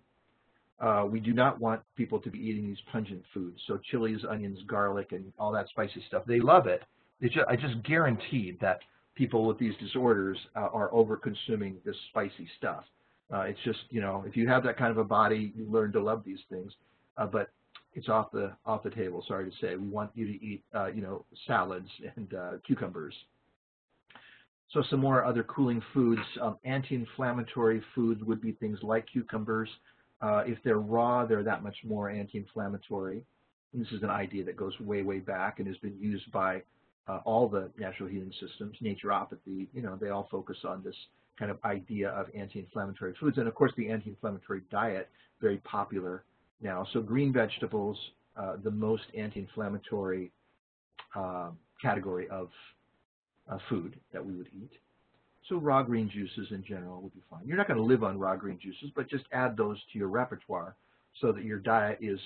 Uh, we do not want people to be eating these pungent foods, so chilies, onions, garlic, and all that spicy stuff. They love it. It's just, I just guaranteed that people with these disorders uh, are over-consuming this spicy stuff. Uh, it's just, you know, if you have that kind of a body, you learn to love these things. Uh, but it's off the off the table. Sorry to say, we want you to eat, uh, you know, salads and uh, cucumbers. So some more other cooling foods, um, anti-inflammatory foods would be things like cucumbers. Uh, if they're raw, they're that much more anti-inflammatory. This is an idea that goes way, way back and has been used by uh, all the natural healing systems, naturopathy. You know, they all focus on this kind of idea of anti-inflammatory foods, and of course, the anti-inflammatory diet, very popular now. So green vegetables, uh, the most anti-inflammatory uh, category of uh, food that we would eat. So raw green juices in general would be fine. You're not going to live on raw green juices, but just add those to your repertoire so that your diet is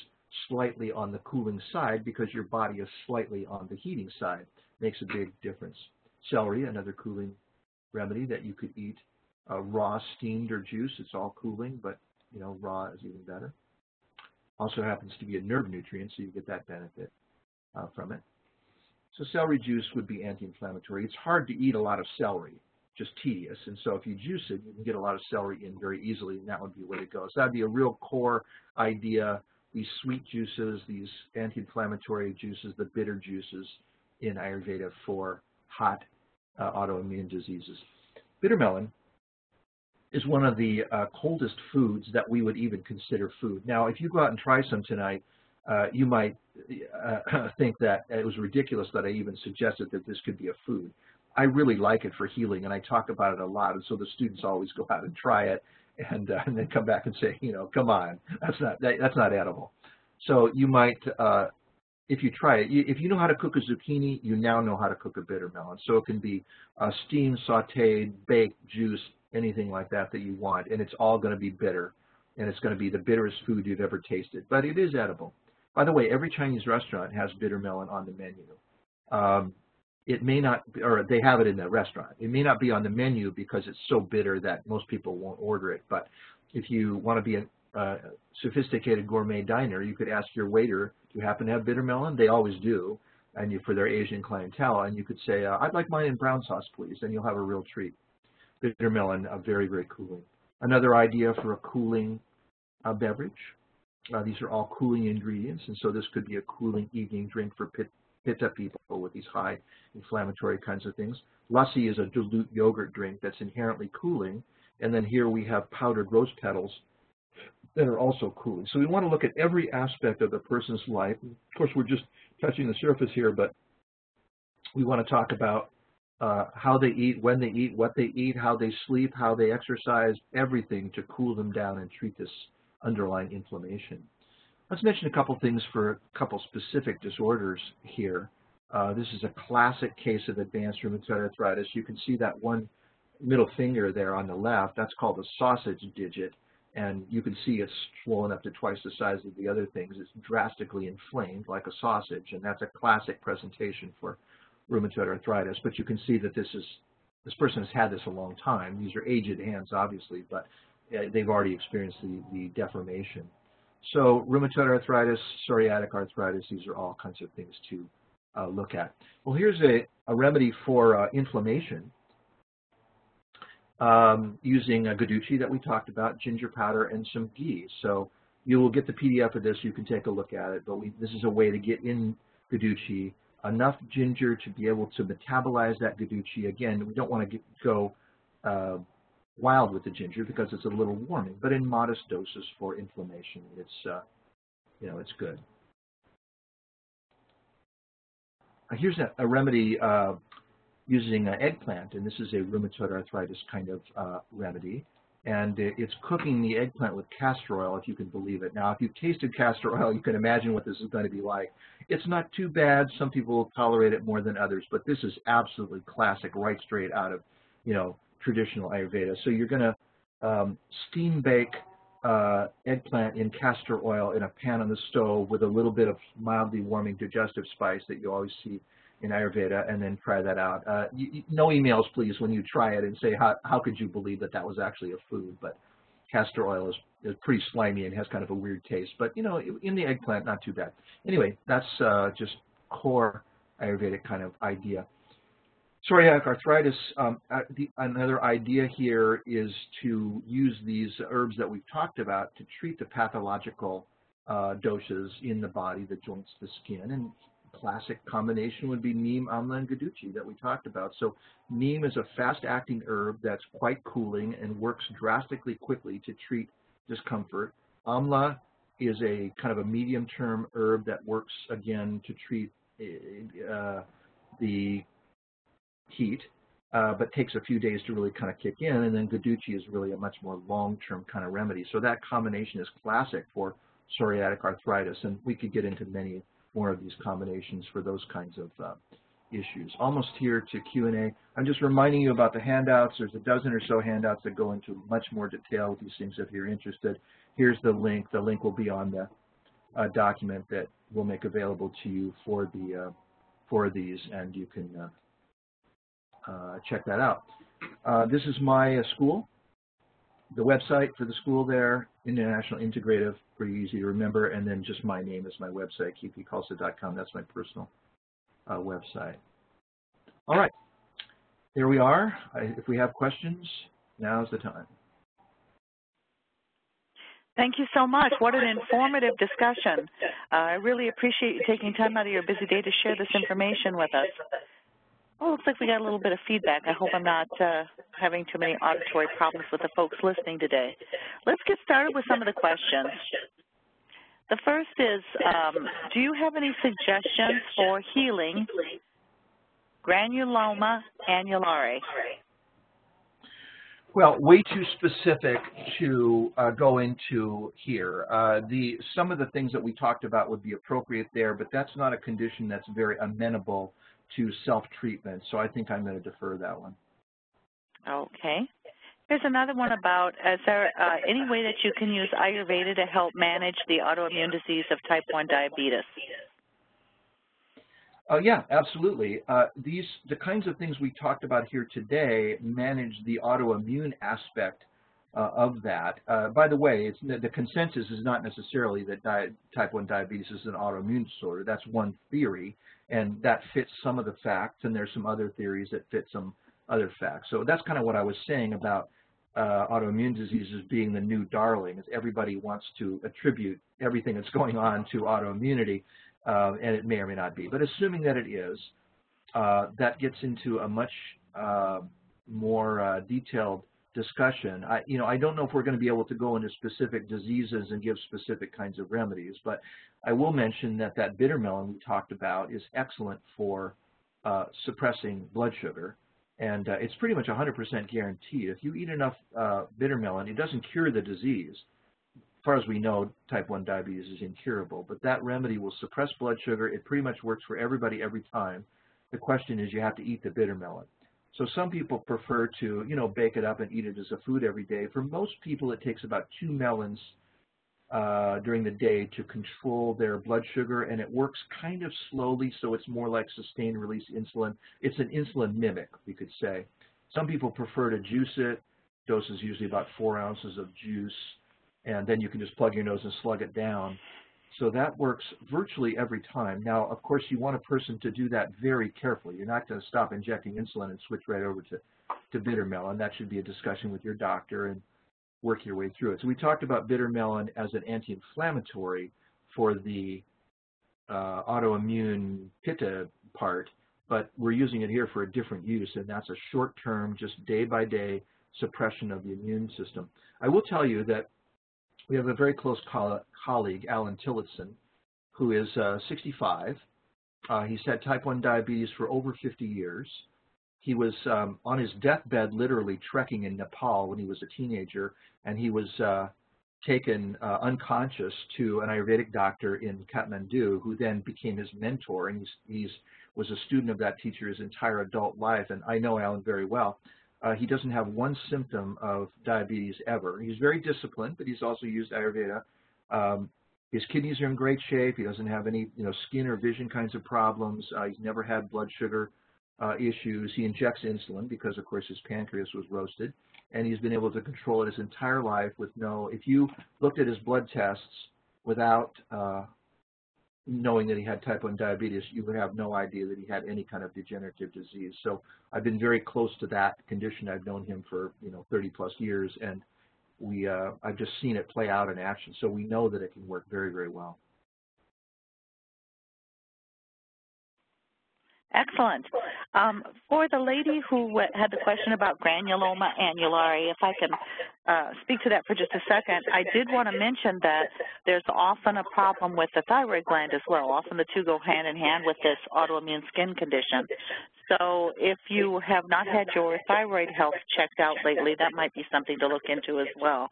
slightly on the cooling side because your body is slightly on the heating side. Makes a big difference. Celery, another cooling remedy that you could eat uh, raw, steamed, or juice. It's all cooling, but you know, raw is even better. Also happens to be a nerve nutrient, so you get that benefit uh, from it. So celery juice would be anti-inflammatory. It's hard to eat a lot of celery, just tedious. And so if you juice it, you can get a lot of celery in very easily, and that would be the way to go. So that would be a real core idea, these sweet juices, these anti-inflammatory juices, the bitter juices in Ayurveda for hot uh, autoimmune diseases. Bitter melon is one of the uh, coldest foods that we would even consider food. Now, if you go out and try some tonight, uh, you might uh, think that it was ridiculous that I even suggested that this could be a food. I really like it for healing, and I talk about it a lot, and so the students always go out and try it, and, uh, and then come back and say, you know, come on, that's not, that, that's not edible. So you might, uh, if you try it, you, if you know how to cook a zucchini, you now know how to cook a bitter melon. So it can be uh, steamed, sauteed, baked, juiced, anything like that that you want, and it's all going to be bitter, and it's going to be the bitterest food you've ever tasted, but it is edible. By the way, every Chinese restaurant has bitter melon on the menu. Um, it may not, or they have it in that restaurant. It may not be on the menu because it's so bitter that most people won't order it, but if you want to be a uh, sophisticated gourmet diner, you could ask your waiter, do you happen to have bitter melon? They always do, and you, for their Asian clientele, and you could say, uh, I'd like mine in brown sauce, please, and you'll have a real treat. Bitter melon, a very, very cooling. Another idea for a cooling uh, beverage. Uh, these are all cooling ingredients, and so this could be a cooling evening drink for pit, pitta people with these high inflammatory kinds of things. Lassi is a dilute yogurt drink that's inherently cooling, and then here we have powdered rose petals that are also cooling. So we want to look at every aspect of the person's life. Of course, we're just touching the surface here, but we want to talk about Uh, how they eat, when they eat, what they eat, how they sleep, how they exercise, everything to cool them down and treat this underlying inflammation. Let's mention a couple things for a couple specific disorders here. Uh, this is a classic case of advanced rheumatoid arthritis. You can see that one middle finger there on the left. That's called the sausage digit, and you can see it's swollen up to twice the size of the other things. It's drastically inflamed like a sausage, and that's a classic presentation for rheumatoid arthritis, but you can see that this is, this person has had this a long time. These are aged hands, obviously, but they've already experienced the, the deformation. So rheumatoid arthritis, psoriatic arthritis, these are all kinds of things to uh, look at. Well, here's a, a remedy for uh, inflammation um, using a Guduchi that we talked about, ginger powder, and some ghee. So you will get the P D F of this. You can take a look at it, but we, this is a way to get in Guduchi enough ginger to be able to metabolize that Guduchi. Again, we don't want to get, go uh, wild with the ginger because it's a little warming, but in modest doses for inflammation, it's uh, you know, it's good. Uh, here's a, a remedy uh, using uh, eggplant, and this is a rheumatoid arthritis kind of uh, remedy, and it's cooking the eggplant with castor oil, if you can believe it. Now, if you've tasted castor oil, you can imagine what this is going to be like. It's not too bad. Some people will tolerate it more than others, but this is absolutely classic, right straight out of, you know, traditional Ayurveda. So you're going to um, steam bake uh, eggplant in castor oil in a pan on the stove with a little bit of mildly warming digestive spice that you always see in Ayurveda, and then try that out. Uh, you, no emails, please, when you try it and say, how, how could you believe that that was actually a food? But castor oil is, is pretty slimy and has kind of a weird taste. But, you know, in the eggplant, not too bad. Anyway, that's uh, just core Ayurvedic kind of idea. Psoriatic arthritis, um, the, another idea here is to use these herbs that we've talked about to treat the pathological uh, doshas in the body, the joints, the skin. And classic combination would be neem, amla, and guduchi that we talked about. So neem is a fast-acting herb that's quite cooling and works drastically quickly to treat discomfort. Amla is a kind of a medium-term herb that works, again, to treat uh, the heat, uh, but takes a few days to really kind of kick in. And then guduchi is really a much more long-term kind of remedy. So that combination is classic for psoriatic arthritis, and we could get into many more of these combinations for those kinds of uh, issues. Almost here to Q and A. I'm just reminding you about the handouts. There's a dozen or so handouts that go into much more detail with these things if you're interested. Here's the link. The link will be on the uh, document that we'll make available to you for the uh, for these, and you can uh, uh, check that out. Uh, this is my uh, school. The website for the school there, International Integrative, pretty easy to remember, and then just my name is my website, k p khalsa dot com. That's my personal uh, website. All right, here we are. I, if we have questions, now's the time. Thank you so much. What an informative discussion. Uh, I really appreciate you taking time out of your busy day to share this information with us. Well, looks like we got a little bit of feedback. I hope I'm not uh, having too many auditory problems with the folks listening today. Let's get started with some of the questions. The first is, um, do you have any suggestions for healing granuloma annulare? Well, way too specific to uh, go into here. Uh, the some of the things that we talked about would be appropriate there, but that's not a condition that's very amenable to self-treatment, so I think I'm going to defer that one. Okay. Here's another one about, is there uh, any way that you can use Ayurveda to help manage the autoimmune disease of type one diabetes? Oh, yeah, absolutely. Uh, these, the kinds of things we talked about here today manage the autoimmune aspect uh, of that. Uh, by the way, it's, the consensus is not necessarily that type one diabetes is an autoimmune disorder. That's one theory, and that fits some of the facts, and there's some other theories that fit some other facts. So that's kind of what I was saying about uh, autoimmune diseases being the new darling, is everybody wants to attribute everything that's going on to autoimmunity, uh, and it may or may not be. But assuming that it is, uh, that gets into a much uh, more uh, detailed discussion. I, you know, I don't know if we're going to be able to go into specific diseases and give specific kinds of remedies, but I will mention that that bitter melon we talked about is excellent for uh, suppressing blood sugar, and uh, it's pretty much one hundred percent guaranteed. If you eat enough uh, bitter melon, it doesn't cure the disease. As far as we know, type one diabetes is incurable, but that remedy will suppress blood sugar. It pretty much works for everybody every time. The question is, you have to eat the bitter melon. So some people prefer to, you know, bake it up and eat it as a food every day. For most people, it takes about two melons uh, during the day to control their blood sugar, and it works kind of slowly, so it's more like sustained-release insulin. It's an insulin mimic, we could say. Some people prefer to juice it. Dose is usually about four ounces of juice, and then you can just plug your nose and slug it down. So that works virtually every time. Now, of course, you want a person to do that very carefully. You're not going to stop injecting insulin and switch right over to, to bitter melon. That should be a discussion with your doctor and work your way through it. So we talked about bitter melon as an anti-inflammatory for the uh, autoimmune pitta part, but we're using it here for a different use, and that's a short-term, just day-by-day suppression of the immune system. I will tell you that we have a very close coll colleague, Alan Tillotson, who is uh, sixty-five. Uh, he's had type one diabetes for over fifty years. He was um, on his deathbed, literally trekking in Nepal when he was a teenager, and he was uh, taken uh, unconscious to an Ayurvedic doctor in Kathmandu, who then became his mentor, and he was a student of that teacher his entire adult life, and I know Alan very well. Uh, he doesn't have one symptom of diabetes ever. He's very disciplined, but he's also used Ayurveda. Um, his kidneys are in great shape. He doesn't have any, you know, skin or vision kinds of problems. Uh, he's never had blood sugar uh, issues. He injects insulin because, of course, his pancreas was roasted, and he's been able to control it his entire life with no. If you looked at his blood tests without uh, knowing that he had type one diabetes, you would have no idea that he had any kind of degenerative disease. So I've been very close to that condition. I've known him for, you know, thirty plus years, and we uh, I've just seen it play out in action. So we know that it can work very, very well. Excellent. Um, for the lady who had the question about granuloma annulare, if I can uh, speak to that for just a second, I did want to mention that there's often a problem with the thyroid gland as well. Often the two go hand in hand with this autoimmune skin condition. So if you have not had your thyroid health checked out lately, that might be something to look into as well.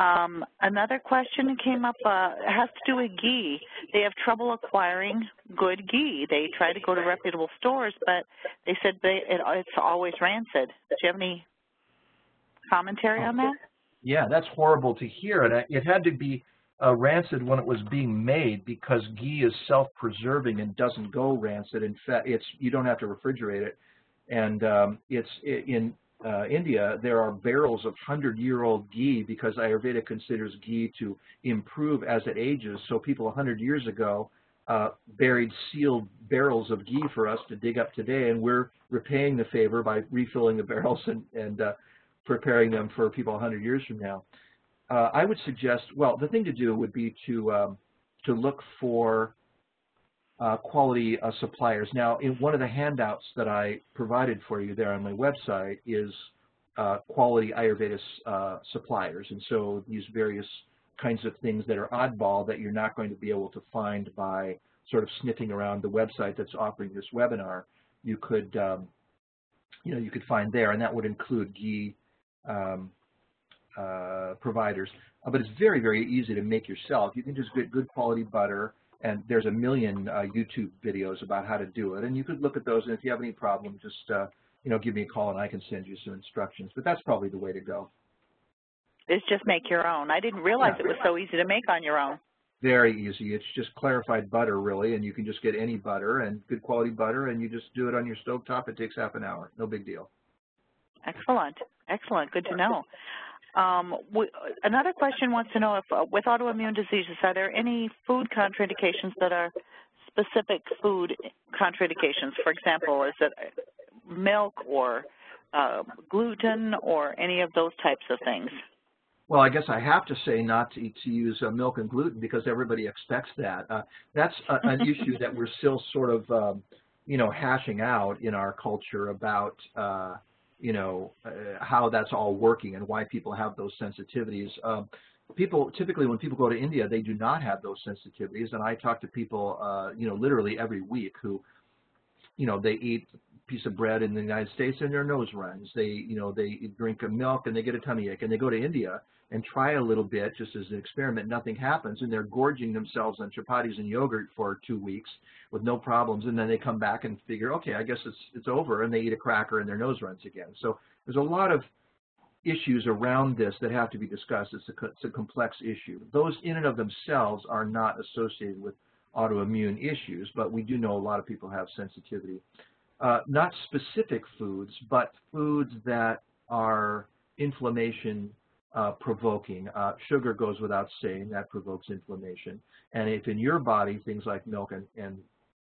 Um, another question came up, uh, has to do with ghee. They have trouble acquiring good ghee. They try to go to reputable stores, but they said they, it, it's always rancid. Do you have any commentary on that? Yeah, that's horrible to hear. And it had to be uh, rancid when it was being made, because ghee is self-preserving and doesn't go rancid. In fact, it's, you don't have to refrigerate it. And um, it's in uh, India, there are barrels of hundred-year-old ghee, because Ayurveda considers ghee to improve as it ages. So people a hundred years ago uh, buried sealed barrels of ghee for us to dig up today, and we're repaying the favor by refilling the barrels and, and uh, preparing them for people a hundred years from now. Uh, I would suggest, well, the thing to do would be to, um, to look for Uh, quality uh, suppliers. Now, in one of the handouts that I provided for you there on my website is uh, quality Ayurveda uh, suppliers. And so these various kinds of things that are oddball that you're not going to be able to find by sort of sniffing around the website that's offering this webinar, you could, um, you know, you could find there, and that would include ghee um, uh, providers. Uh, but it's very, very easy to make yourself. You can just get good quality butter. And there's a million uh, YouTube videos about how to do it. And you could look at those, and if you have any problem, just uh, you know, give me a call, and I can send you some instructions. But that's probably the way to go. It's just make your own. I didn't realize yeah. it was so easy to make on your own. Very easy. It's just clarified butter, really, and you can just get any butter and good quality butter, and you just do it on your stovetop. It takes half an hour. No big deal. Excellent. Excellent. Good to know. Um, we, another question wants to know if, uh, with autoimmune diseases, are there any food contraindications that are specific food contraindications? For example, is it milk or uh, gluten or any of those types of things? Well, I guess I have to say not to, to use uh, milk and gluten, because everybody expects that. Uh, that's a, an issue that we're still sort of, um, you know, hashing out in our culture about uh, you know, uh, how that's all working and why people have those sensitivities. Um, people, typically when people go to India, they do not have those sensitivities. And I talk to people, uh, you know, literally every week who, you know, they eat a piece of bread in the United States and their nose runs. They, you know, they drink a milk and they get a tummy ache, and they go to India and try a little bit just as an experiment. Nothing happens, and they're gorging themselves on chapatis and yogurt for two weeks with no problems, and then they come back and figure, okay, I guess it's, it's over, and they eat a cracker and their nose runs again. So there's a lot of issues around this that have to be discussed. It's a, it's a complex issue. Those in and of themselves are not associated with autoimmune issues, but we do know a lot of people have sensitivity. Uh, not specific foods, but foods that are inflammation Uh, provoking. Uh, sugar goes without saying, that provokes inflammation. And if in your body things like milk and, and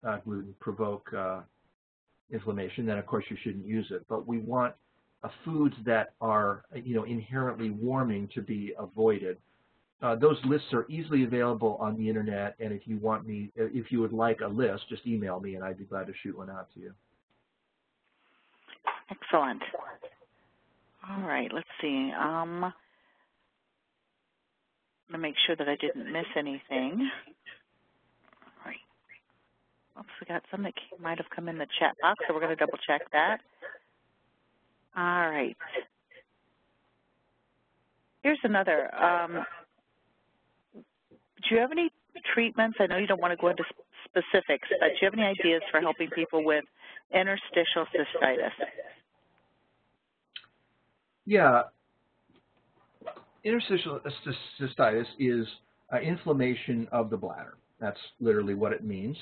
uh, gluten provoke uh, inflammation, then of course you shouldn't use it. But we want uh, foods that are, you know, inherently warming to be avoided. Uh, those lists are easily available on the internet, and if you want me, if you would like a list, just email me and I'd be glad to shoot one out to you. Excellent. All right, let's see. Um, to make sure that I didn't miss anything. All right. Oops, we got some that came, might have come in the chat box, so we're going to double check that. All right. Here's another. Um, do you have any treatments? I know you don't want to go into specifics, but do you have any ideas for helping people with interstitial cystitis? Yeah. Interstitial cystitis is uh, inflammation of the bladder. That's literally what it means.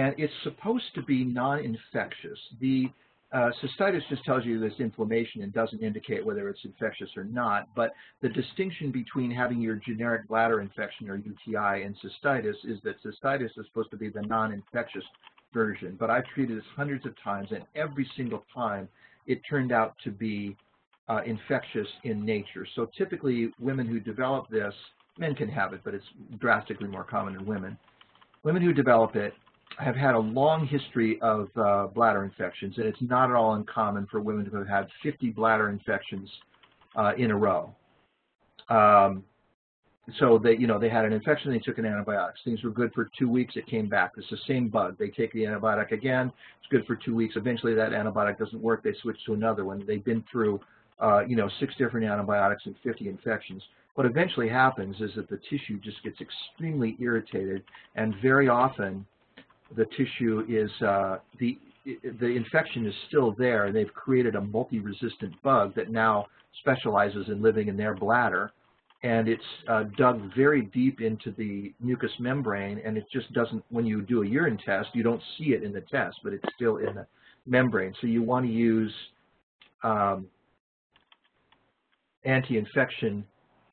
And it's supposed to be non-infectious. The uh, cystitis just tells you there's inflammation and doesn't indicate whether it's infectious or not. But the distinction between having your generic bladder infection, or U T I, and cystitis is that cystitis is supposed to be the non-infectious version. But I've treated this hundreds of times, and every single time it turned out to be Uh, infectious in nature. So typically women who develop this, men can have it, but it's drastically more common in women. Women who develop it have had a long history of uh, bladder infections, and it's not at all uncommon for women who have had fifty bladder infections uh, in a row. Um, so they, you know, they had an infection, they took an antibiotic. Things were good for two weeks, it came back. It's the same bug. They take the antibiotic again, it's good for two weeks. Eventually that antibiotic doesn't work, they switch to another one. They've been through uh, you know, six different antibiotics and fifty infections. What eventually happens is that the tissue just gets extremely irritated, and very often the tissue is, uh, the, the infection is still there, and they've created a multi-resistant bug that now specializes in living in their bladder, and it's uh, dug very deep into the mucous membrane, and it just doesn't, when you do a urine test, you don't see it in the test, but it's still in the membrane. So you want to use um, anti-infection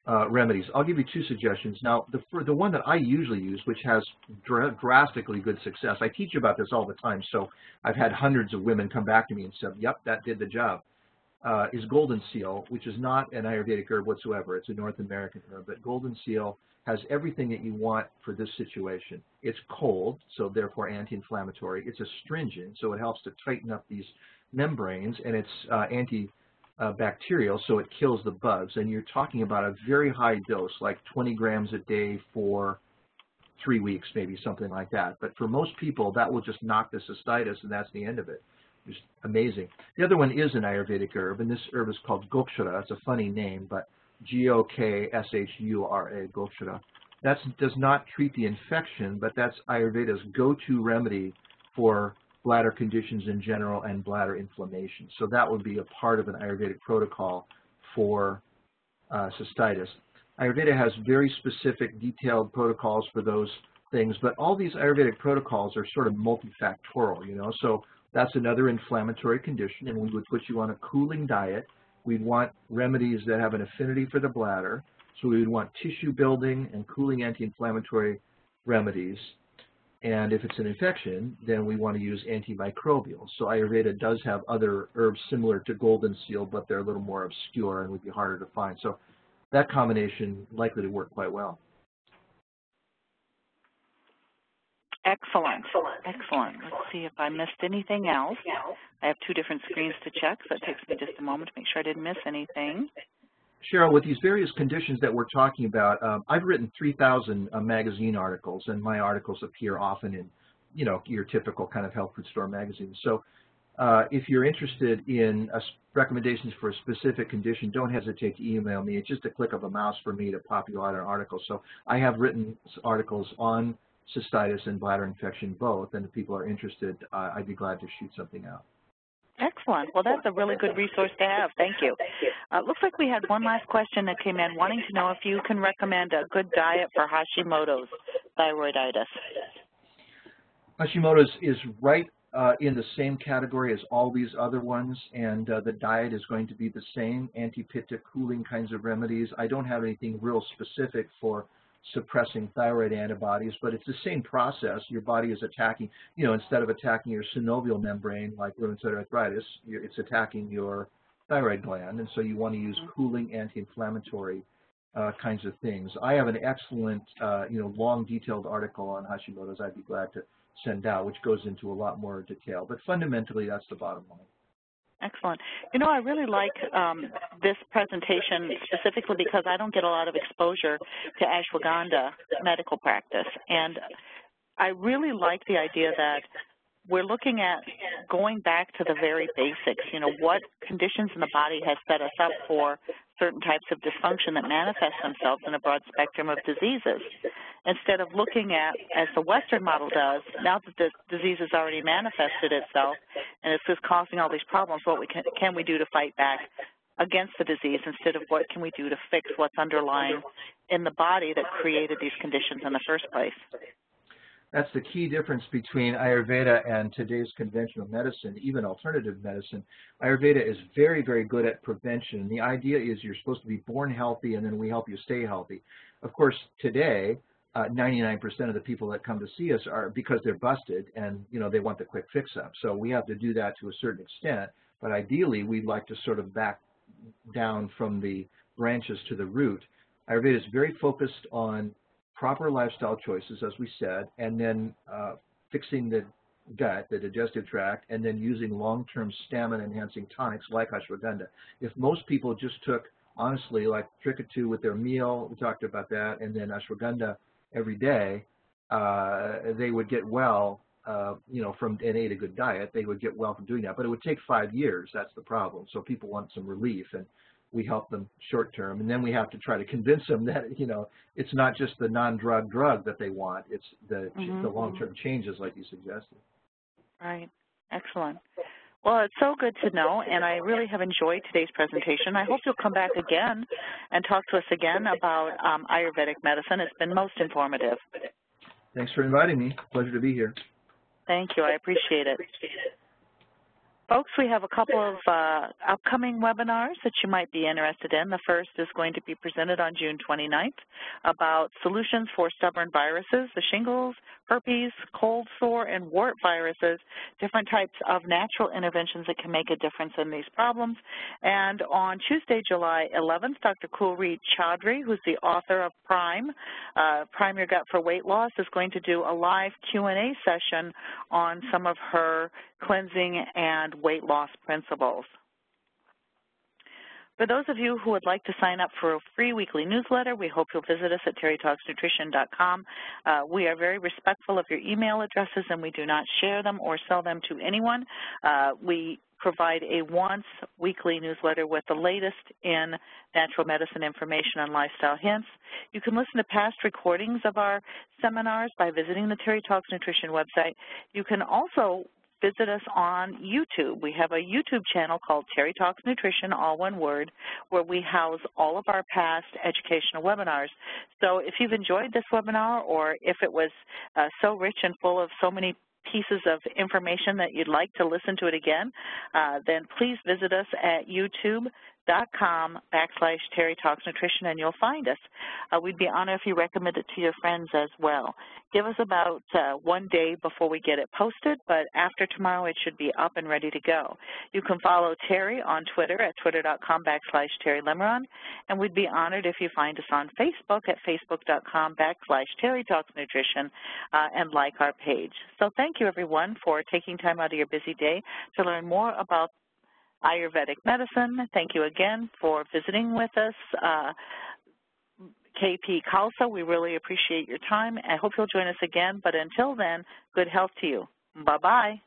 uh, remedies. I'll give you two suggestions. Now, the, for the one that I usually use, which has dr drastically good success, I teach about this all the time, so I've had hundreds of women come back to me and said, yep, that did the job. Uh, is golden seal, which is not an Ayurvedic herb whatsoever. It's a North American herb, but golden seal has everything that you want for this situation. It's cold, so therefore anti-inflammatory. It's astringent, so it helps to tighten up these membranes, and it's uh, antibacterial, uh, so it kills the bugs. And you're talking about a very high dose, like twenty grams a day for three weeks, maybe something like that. But for most people, that will just knock the cystitis, and that's the end of it. Just amazing. The other one is an Ayurvedic herb, and this herb is called gokshura. It's a funny name, but G O K S H U R A, gokshura. That does not treat the infection, but that's Ayurveda's go-to remedy for bladder conditions in general and bladder inflammation. So that would be a part of an Ayurvedic protocol for uh, cystitis. Ayurveda has very specific, detailed protocols for those things, but all these Ayurvedic protocols are sort of multifactorial, you know, so that's another inflammatory condition, and we would put you on a cooling diet. We'd want remedies that have an affinity for the bladder, so we would want tissue building and cooling anti-inflammatory remedies. And if it's an infection, then we want to use antimicrobials. So Ayurveda does have other herbs similar to golden seal, but they're a little more obscure and would be harder to find. So that combination likely to work quite well. Excellent. Excellent. Excellent. Let's see if I missed anything else. I have two different screens to check, so it takes me just a moment to make sure I didn't miss anything. Cheryl, with these various conditions that we're talking about, um, I've written three thousand uh, magazine articles, and my articles appear often in, you know, your typical kind of health food store magazines. So uh, if you're interested in uh, recommendations for a specific condition, don't hesitate to email me. It's just a click of a mouse for me to pop you out an article. So I have written articles on cystitis and bladder infection both, and if people are interested, uh, I'd be glad to shoot something out. Excellent. Well, that's a really good resource to have. Thank you. Uh, looks like we had one last question that came in, wanting to know if you can recommend a good diet for Hashimoto's thyroiditis. Hashimoto's is right uh, in the same category as all these other ones, and uh, the diet is going to be the same, anti-pitta cooling kinds of remedies. I don't have anything real specific for suppressing thyroid antibodies, but it's the same process. Your body is attacking, you know, instead of attacking your synovial membrane like rheumatoid arthritis, it's attacking your thyroid gland, and so you want to use cooling anti-inflammatory uh, kinds of things. I have an excellent, uh, you know, long detailed article on Hashimoto's I'd be glad to send out, which goes into a lot more detail, but fundamentally that's the bottom line. Excellent. You know, I really like um, this presentation specifically because I don't get a lot of exposure to ashwagandha medical practice. And I really like the idea that we're looking at going back to the very basics, you know, what conditions in the body has set us up for certain types of dysfunction that manifest themselves in a broad spectrum of diseases. Instead of looking at, as the Western model does, now that the disease has already manifested itself and it's just causing all these problems, what we can, can we do to fight back against the disease instead of what can we do to fix what's underlying in the body that created these conditions in the first place? That's the key difference between Ayurveda and today's conventional medicine, even alternative medicine. Ayurveda is very, very good at prevention. The idea is you're supposed to be born healthy and then we help you stay healthy. Of course, today, ninety-nine percent uh, of the people that come to see us are because they're busted and, you know, they want the quick fix-up. So we have to do that to a certain extent, but ideally we'd like to sort of back down from the branches to the root. Ayurveda is very focused on proper lifestyle choices, as we said, and then uh, fixing the gut, the digestive tract, and then using long-term stamina-enhancing tonics like ashwagandha. If most people just took, honestly, like Trikatu with their meal, we talked about that, and then ashwagandha every day, uh, they would get well uh, you know, from and ate a good diet, they would get well from doing that. But it would take five years. That's the problem. So people want some relief, and we help them short term, and then we have to try to convince them that, you know, it's not just the non-drug drug that they want. It's the mm-hmm. the long-term changes, like you suggested. Right. Excellent. Well, it's so good to know, and I really have enjoyed today's presentation. I hope you'll come back again and talk to us again about um, Ayurvedic medicine. It's been most informative. Thanks for inviting me. Pleasure to be here. Thank you. I appreciate it. Folks, we have a couple of uh, upcoming webinars that you might be interested in. The first is going to be presented on June twenty-ninth about solutions for stubborn viruses, the shingles, herpes, cold sore, and wart viruses, different types of natural interventions that can make a difference in these problems. And on Tuesday, July eleventh, Doctor Kulreet Chaudhry, who's the author of Prime, uh, Prime Your Gut for Weight Loss, is going to do a live Q and A session on some of her cleansing and weight loss principles. For those of you who would like to sign up for a free weekly newsletter, we hope you'll visit us at terry talks nutrition dot com. Uh, we are very respectful of your email addresses, and we do not share them or sell them to anyone. Uh, we provide a once-weekly newsletter with the latest in natural medicine information and lifestyle hints. You can listen to past recordings of our seminars by visiting the Terry Talks Nutrition website. You can also visit us on YouTube. We have a YouTube channel called Terry Talks Nutrition, all one word, where we house all of our past educational webinars. So if you've enjoyed this webinar, or if it was uh, so rich and full of so many pieces of information that you'd like to listen to it again, uh, then please visit us at youtube.com backslash Terry Talks Nutrition, and you'll find us. Uh, we'd be honored if you recommend it to your friends as well. Give us about uh, one day before we get it posted, but after tomorrow it should be up and ready to go. You can follow Terry on Twitter at twitter.com backslash Terry Lemerond, and we'd be honored if you find us on Facebook at facebook.com backslash Terry Talks Nutrition uh, and like our page. So thank you, everyone, for taking time out of your busy day to learn more about Ayurvedic medicine. Thank you again for visiting with us. Uh, K P Khalsa, we really appreciate your time. I hope you'll join us again, but until then, good health to you. Bye-bye.